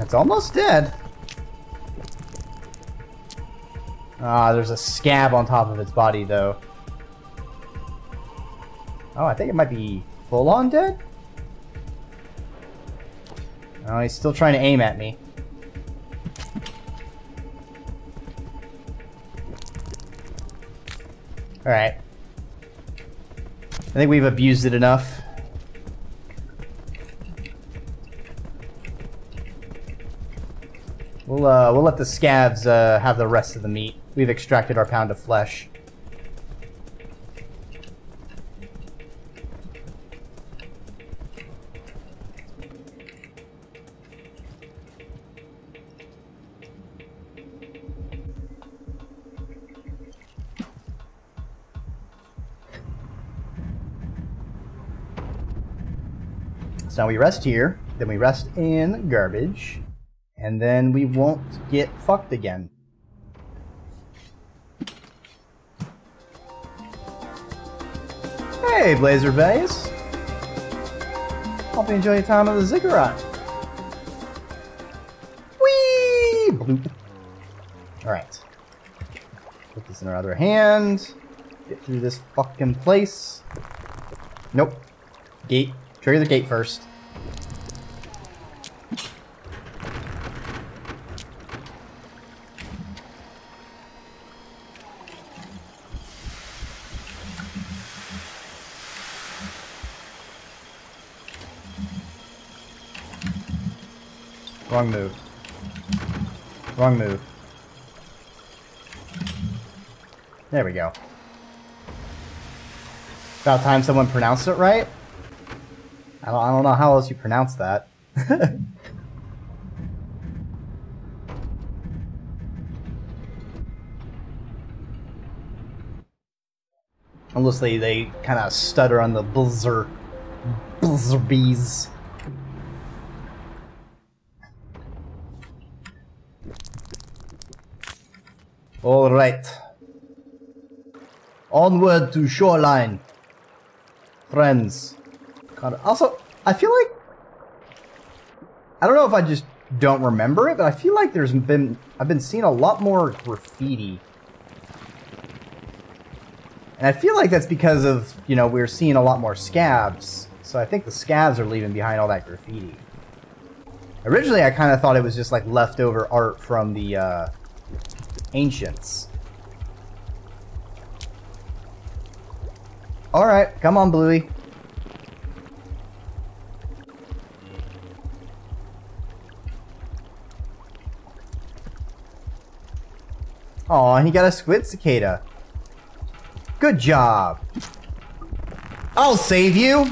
It's almost dead. Ah, there's a scab on top of its body, though. Oh, I think it might be full-on dead? Oh, he's still trying to aim at me. Alright. I think we've abused it enough. We'll let the scavs have the rest of the meat. We've extracted our pound of flesh. So now we rest here, then we rest in garbage. And then we won't get fucked again. Hey, Blazer Bays. Hope you enjoy your time at the Ziggurat. Whee! Bloop. Alright. Put this in our other hand. Get through this fucking place. Nope. Gate. Trigger the gate first. Wrong move. Wrong move. There we go. About time someone pronounced it right. I don't know how else you pronounce that. Unless they kind of stutter on the blazer bees. Alright. Onward to Shoreline. Friends. God, also, I feel like... I don't know if I just don't remember it, but I feel like there's been... I've been seeing a lot more graffiti. And I feel like that's because of, you know, we're seeing a lot more scabs. So I think the scabs are leaving behind all that graffiti. Originally, I kind of thought it was just, like, leftover art from the, Ancients. Alright, come on, Bluey. Aw, and he got a squid cicada. Good job. I'll save you.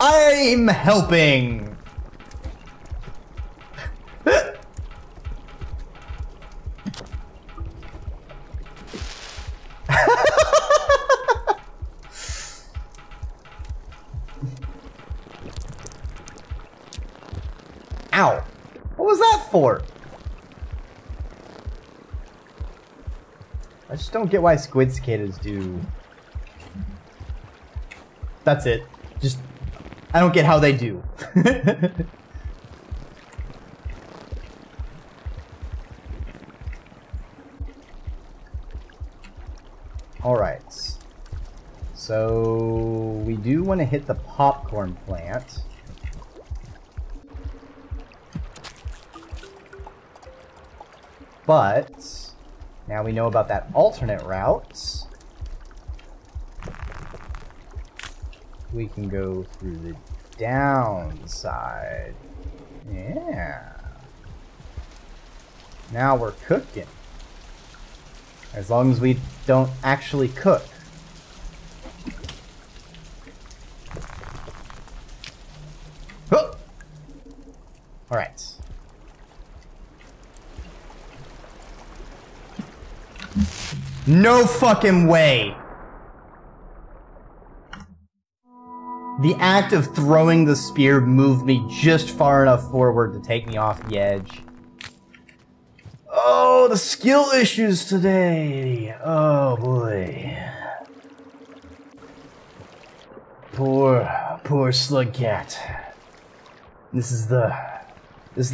I'm helping. Ow! What was that for? I just don't get why squid cicadas do... That's it. Just... I don't get how they do. Alright. So... we do want to hit the popcorn plant. But, now we know about that alternate route. We can go through the downside. Yeah. Now we're cooking. As long as we don't actually cook. Huh! All right. No fucking way. The act of throwing the spear moved me just far enough forward to take me off the edge. Oh, the skill issues today. Oh, boy. Poor Slugcat. This is the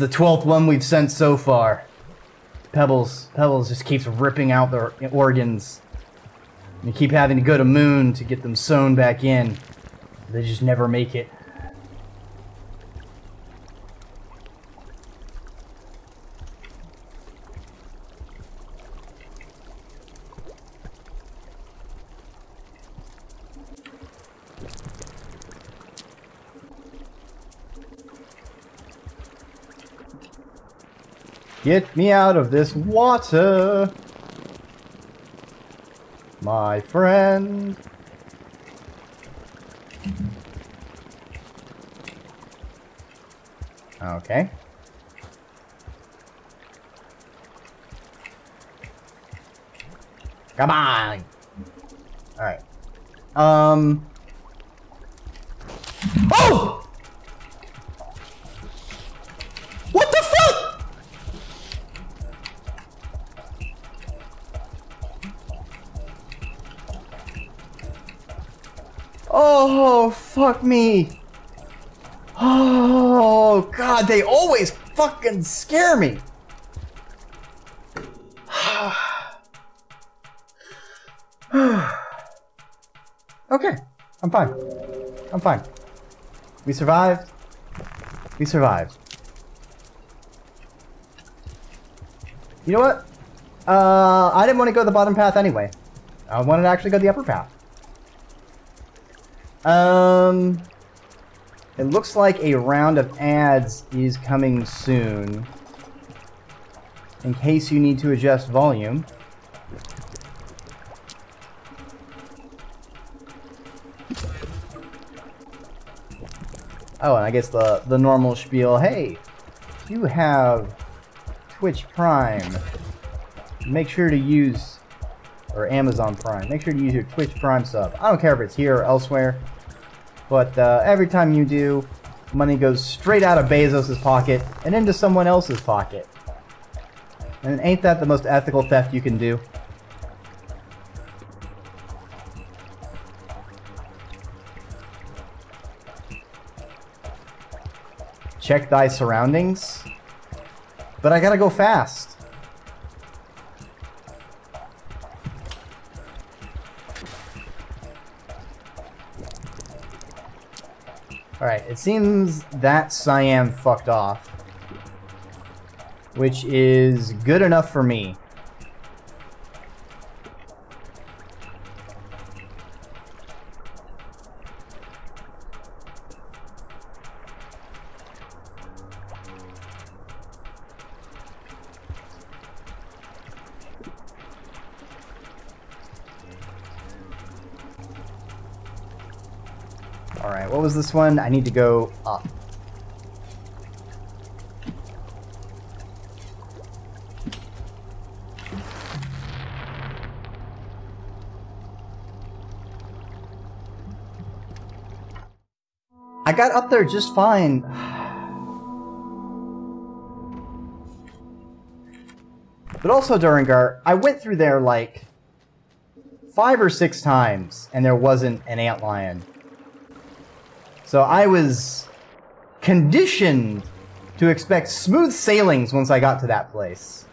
12th one we've sent so far. Pebbles just keeps ripping out their organs. They keep having to go to Moon to get them sewn back in. They just never make it. Get me out of this water, my friend. Okay. Come on. All right. Oh! What the fuck? Oh, fuck me. Oh, God, they always fucking scare me. Okay, I'm fine. I'm fine. We survived. We survived. You know what? I didn't want to go the bottom path anyway. I wanted to actually go the upper path. It looks like a round of ads is coming soon, in case you need to adjust volume. Oh, and I guess the normal spiel, hey, you have Twitch Prime, make sure to use, or Amazon Prime, make sure to use your Twitch Prime sub. I don't care if it's here or elsewhere. But every time you do, money goes straight out of Bezos' pocket and into someone else's pocket. And ain't that the most ethical theft you can do? Check thy surroundings. But I gotta go fast. Alright, it seems that Siam fucked off, which is good enough for me. This one, I need to go up. I got up there just fine. But also, Durengar, I went through there like 5 or 6 times and there wasn't an antlion. So I was conditioned to expect smooth sailings once I got to that place.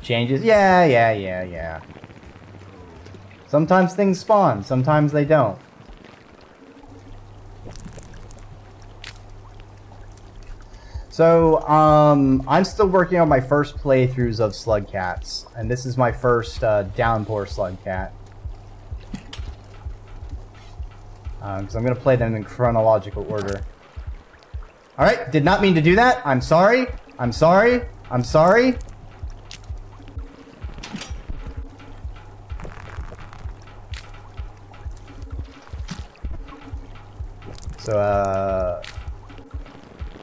Changes? Yeah. Sometimes things spawn, sometimes they don't. So, I'm still working on my first playthroughs of Slugcats, and this is my first Downpour Slugcat. Because I'm going to play them in chronological order. Alright, did not mean to do that. I'm sorry. I'm sorry. I'm sorry. So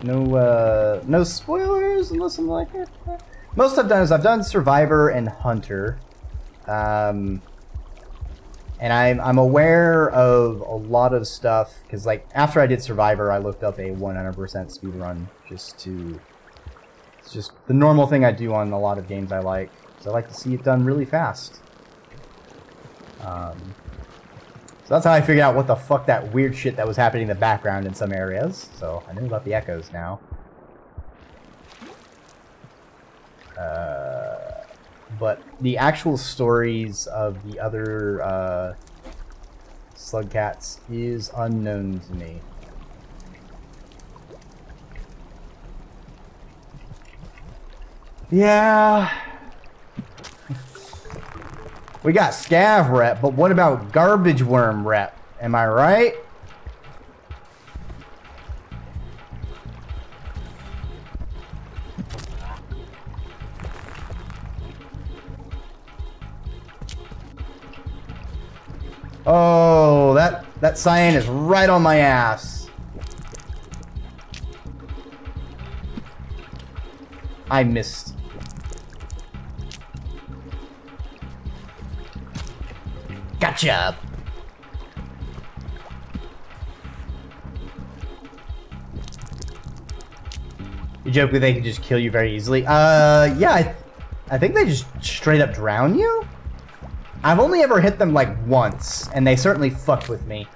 no spoilers unless I'm like it. Most I've done is I've done Survivor and Hunter. And I'm aware of a lot of stuff because like after I did Survivor, I looked up a 100% speedrun it's just the normal thing I do on a lot of games I like. So I like to see it done really fast. So that's how I figured out what the fuck that weird shit that was happening in the background in some areas. So I know about the echoes now. But the actual stories of the other Slugcats is unknown to me. Yeah. We got scav rep, but what about garbage worm rep? Am I right? Oh, that cyan is right on my ass. I missed. Gotcha. You joke that they can just kill you very easily? Yeah, I think they just straight up drown you? I've only ever hit them like once, and they certainly fucked with me.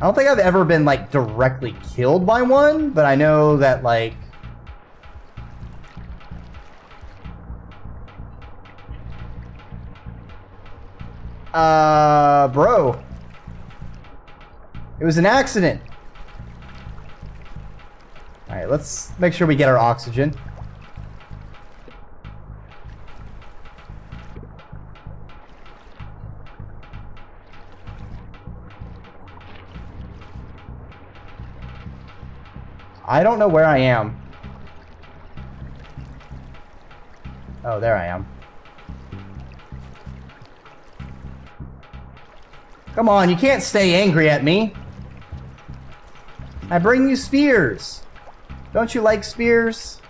I don't think I've ever been like directly killed by one, but I know that like bro. It was an accident. Alright, let's make sure we get our oxygen. I don't know where I am. Oh, there I am. Come on, you can't stay angry at me. I bring you spears. Don't you like spears?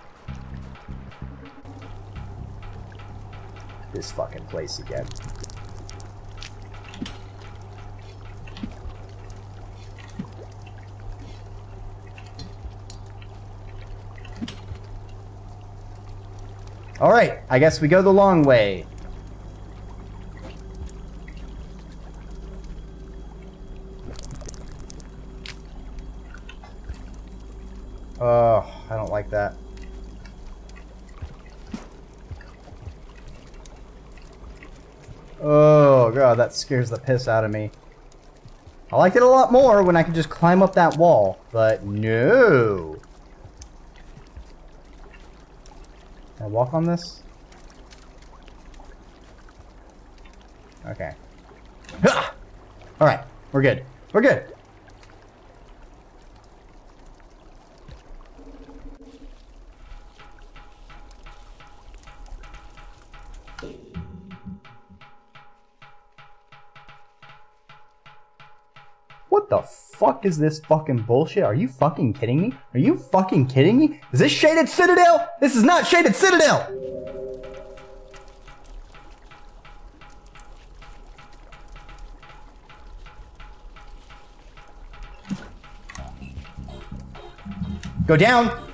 This fucking place again. All right, I guess we go the long way. Oh, I don't like that. Oh, God, that scares the piss out of me. I liked it a lot more when I could just climb up that wall, but no. Can I walk on this? Okay. Ha! All right, we're good. We're good. What the fuck is this fucking bullshit? Are you fucking kidding me? Are you fucking kidding me? Is this Shaded Citadel? This is not Shaded Citadel! Go down!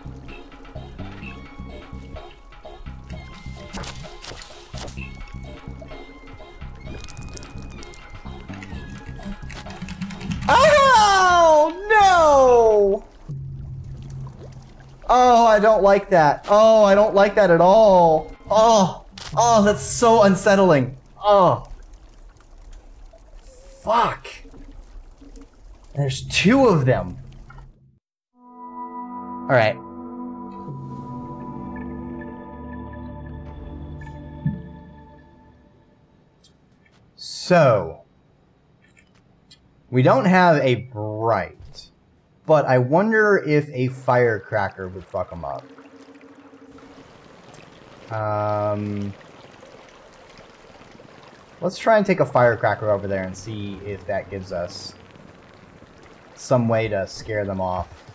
Oh, no! Oh, I don't like that. Oh, I don't like that at all. Oh, oh, that's so unsettling. Oh. Fuck. There's two of them. All right. So. We don't have a bright, but I wonder if a firecracker would fuck them up. Let's try and take a firecracker over there and see if that gives us some way to scare them off.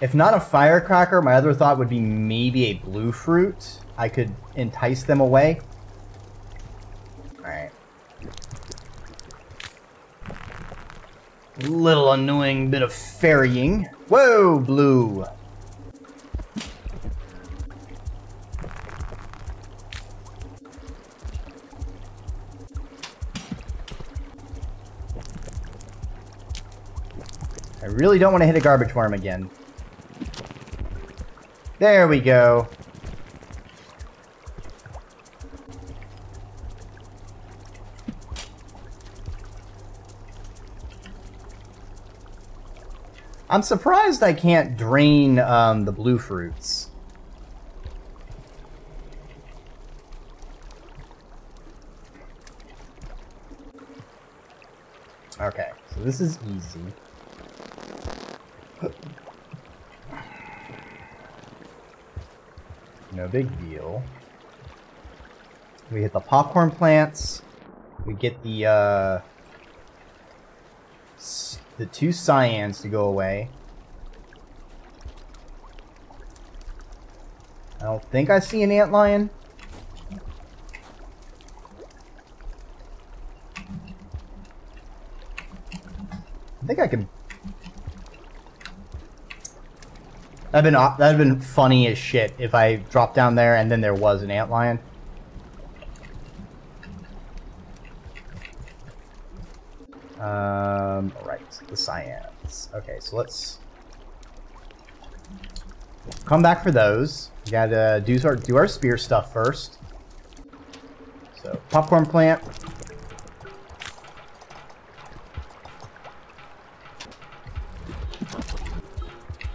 If not a firecracker, my other thought would be maybe a blue fruit. I could entice them away. Alright. Little annoying bit of ferrying. Whoa, blue! I really don't want to hit a garbage worm again. There we go. I'm surprised I can't drain the blue fruits. Okay, so this is easy. No big deal. We hit the popcorn plants. We get the two cyans to go away. I don't think I see an antlion. I think I can. That'd been funny as shit if I dropped down there and then there was an antlion. Right, the science. Okay, so let's come back for those. We gotta do our spear stuff first. So popcorn plant.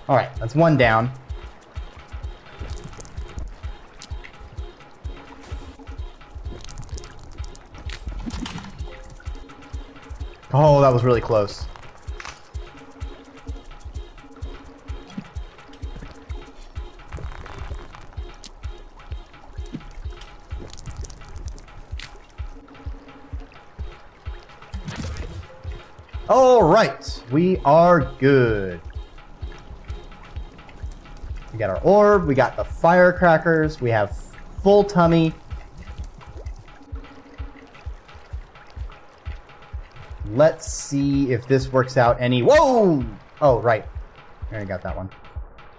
Alright, that's one down. Oh, that was really close. Alright, we are good. We got our orb, we got the firecrackers, we have full tummy. Let's see if this works out any... Whoa! Oh, right. I already got that one.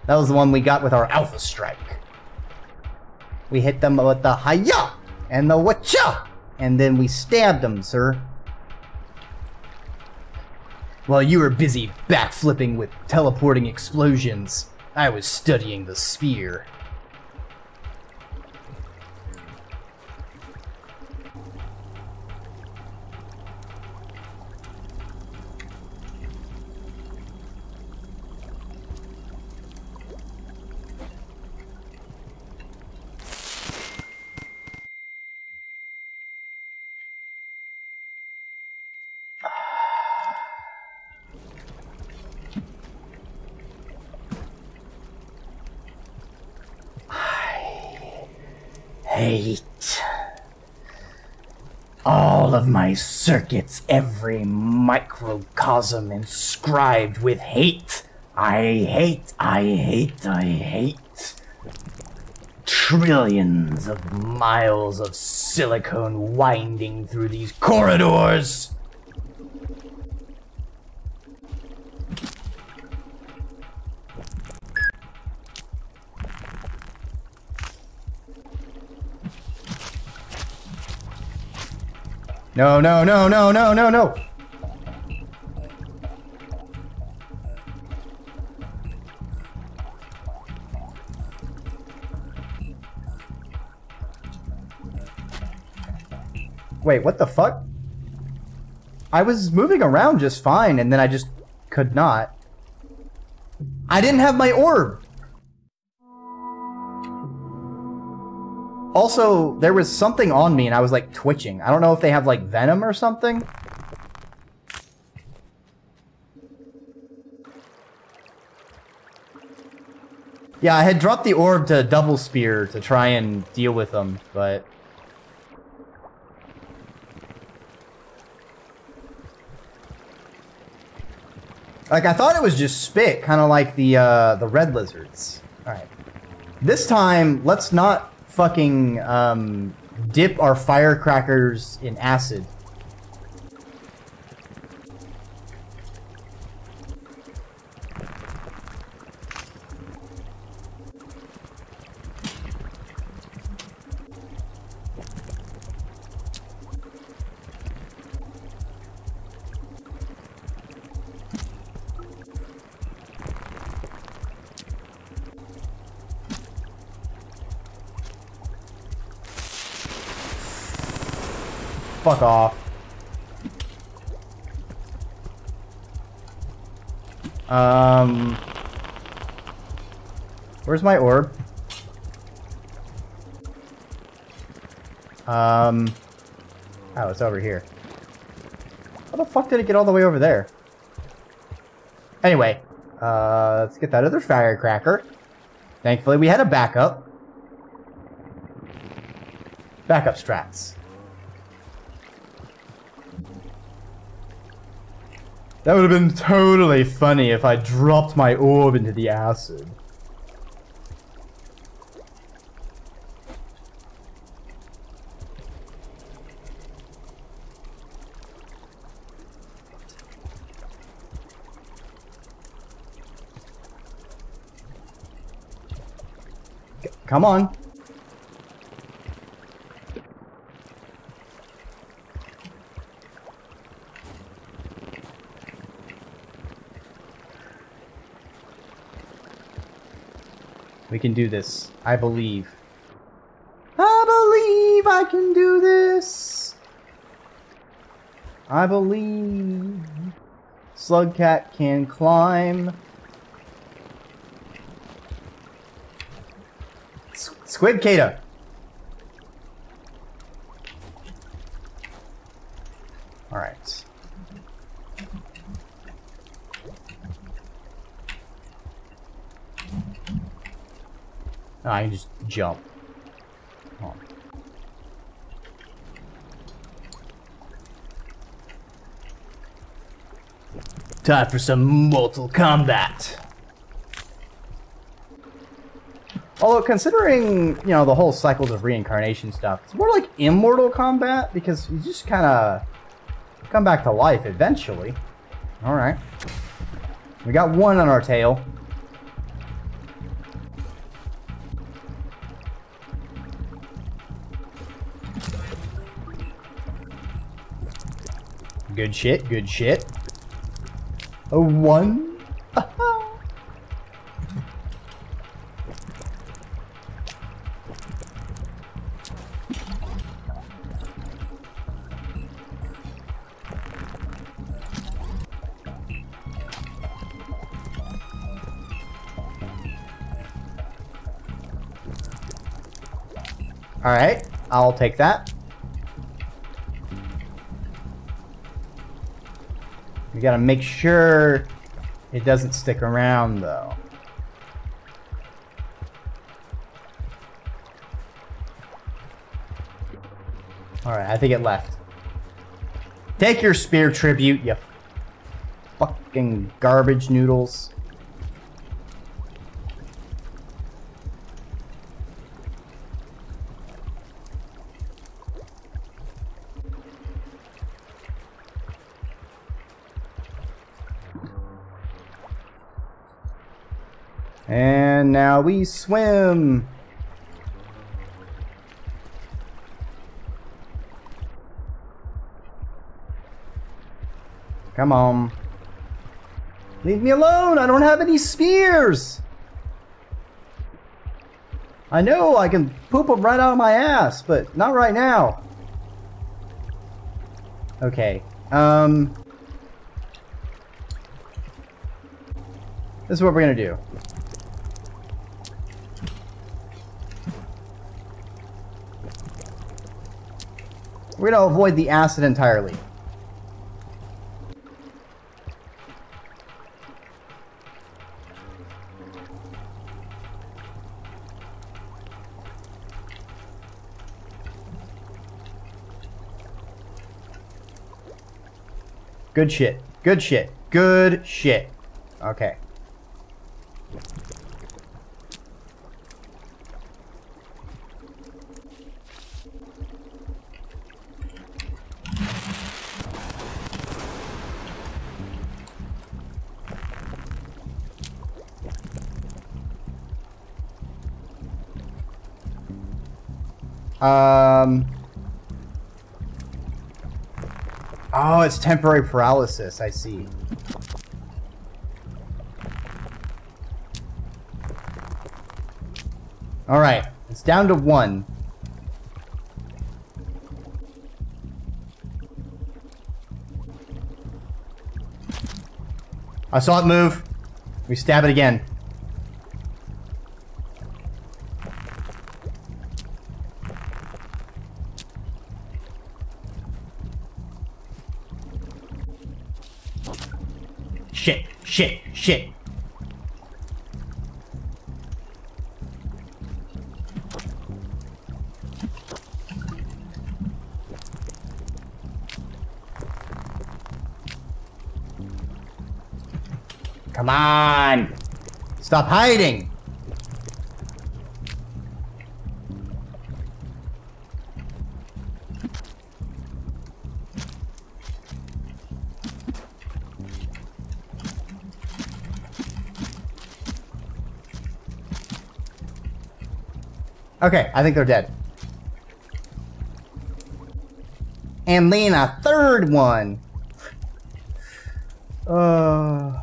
That was the one we got with our Alpha Strike. We hit them with the Hiya! And the Wacha! And then we stabbed them, sir. While you were busy backflipping with teleporting explosions, I was studying the spear. My circuits, every microcosm inscribed with hate. I hate, I hate, I hate. Trillions of miles of silicone winding through these corridors. No, no, no, no, no, no, no! Wait, what the fuck? I was moving around just fine, and then I just could not. I didn't have my orb! Also, there was something on me and I was like twitching. I don't know if they have like venom or something. Yeah, I had dropped the orb to double spear to try and deal with them, but... Like, I thought it was just spit, kind of like the red lizards. Alright. This time, let's not fucking, dip our firecrackers in acid. Fuck off. Where's my orb? Oh, it's over here. How the fuck did it get all the way over there? Anyway, let's get that other firecracker. Thankfully, we had a backup. Backup strats. That would have been totally funny if I dropped my orb into the acid. Come on. We can do this. I believe. I believe I can do this. I believe Slugcat can climb. Squid Kata. All right. Oh, I can just jump. Oh. Time for some Mortal Kombat. Although, considering, you know, the whole cycles of reincarnation stuff, it's more like Immortal Kombat, because you just kind of come back to life eventually. All right. We got one on our tail. Good shit, good shit. A one. All right, I'll take that. Gotta make sure it doesn't stick around, though. Alright, I think it left. Take your spear tribute, you fucking garbage noodles. And now we swim. Come on. Leave me alone. I don't have any spears. I know I can poop them right out of my ass, but not right now. Okay. This is what we're gonna do. We're going to avoid the acid entirely. Good shit. Good shit. Good shit. Okay. Oh, it's temporary paralysis. I see. All right, it's down to one. I saw it move. We stab it again. Shit, shit, shit. Come on. Stop hiding. Okay, I think they're dead. And then a third one. Ooh.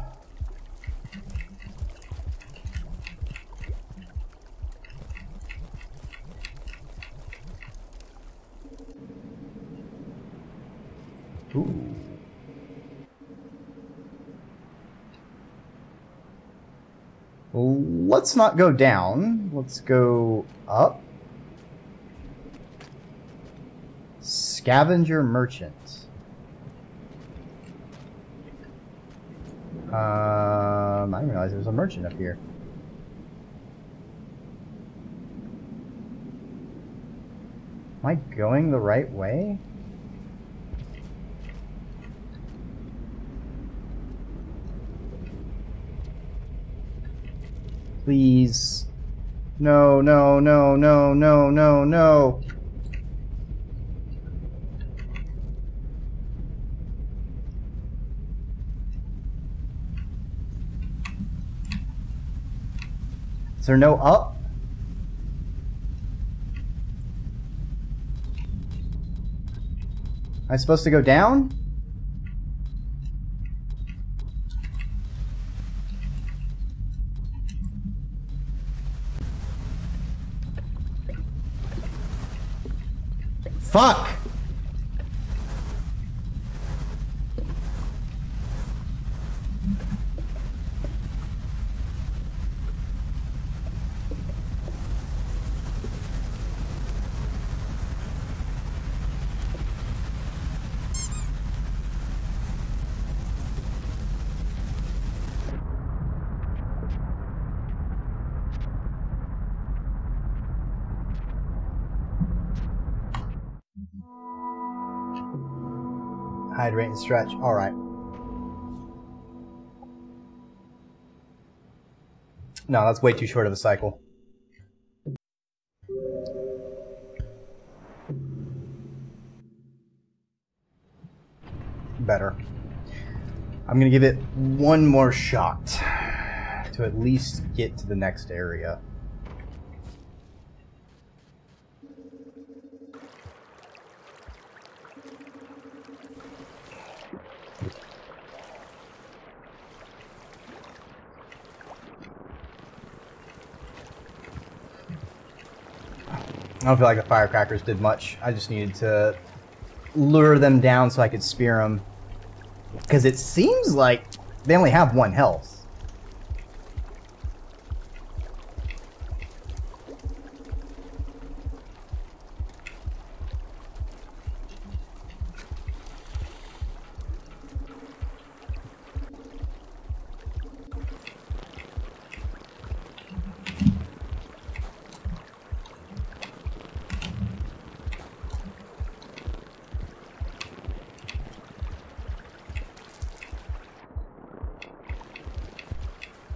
Let's not go down. Let's go up. Scavenger merchant. I didn't realize there was a merchant up here. Am I going the right way? Please. No, no, no, no, no, no, no. Is there no up? Am I supposed to go down? Fuck! Rate and stretch. All right. No, that's way too short of a cycle. Better. I'm going to give it one more shot to at least get to the next area. I don't feel like the firecrackers did much. I just needed to lure them down so I could spear them. Because it seems like they only have one health.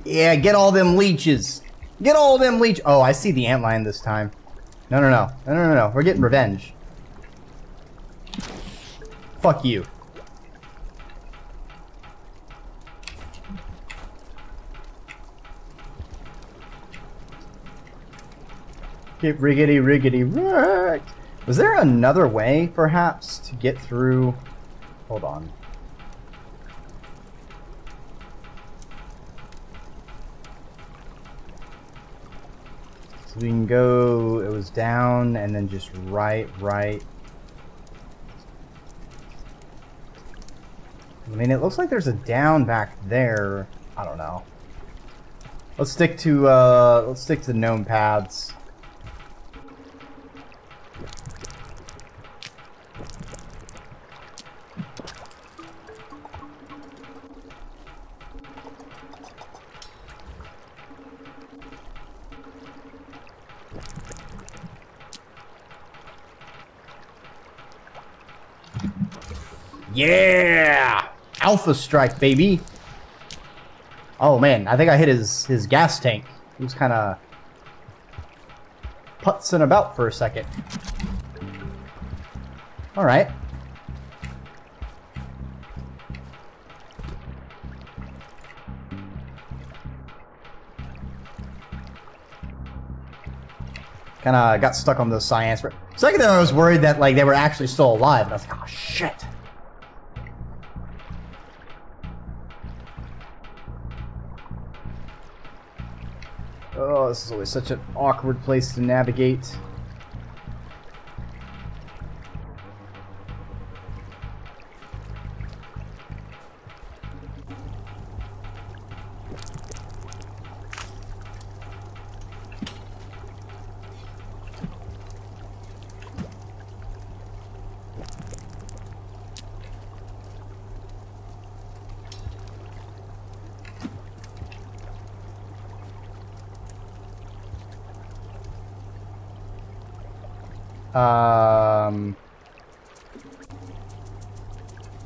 Yeah, get all them leeches. Get all them leech. Oh, I see the antlion this time. No, no, no. No, no, no, no. We're getting revenge. Fuck you. Get riggedy, riggedy, wrecked. Was there another way, perhaps, to get through? Hold on. So we can go, it was down, and then just right, right. I mean, it looks like there's a down back there. I don't know. Let's stick to gnome paths. Yeah! Alpha strike, baby! Oh man, I think I hit his gas tank. He was kinda putzing about for a second. Alright. Kinda got stuck on those science. For a second there I was worried that like they were actually still alive, and I was like, oh shit. Oh, this is always such an awkward place to navigate.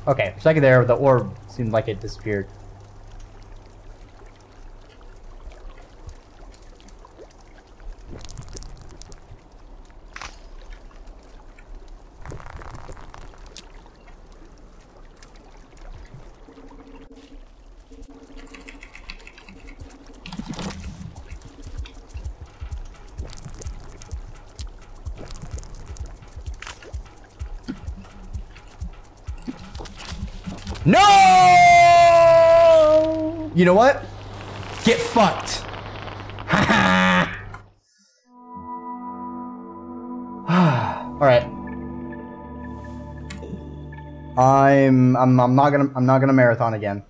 Okay, for a second there, the orb seemed like it disappeared. No! You know what? Get fucked. Alright. I'm not gonna marathon again.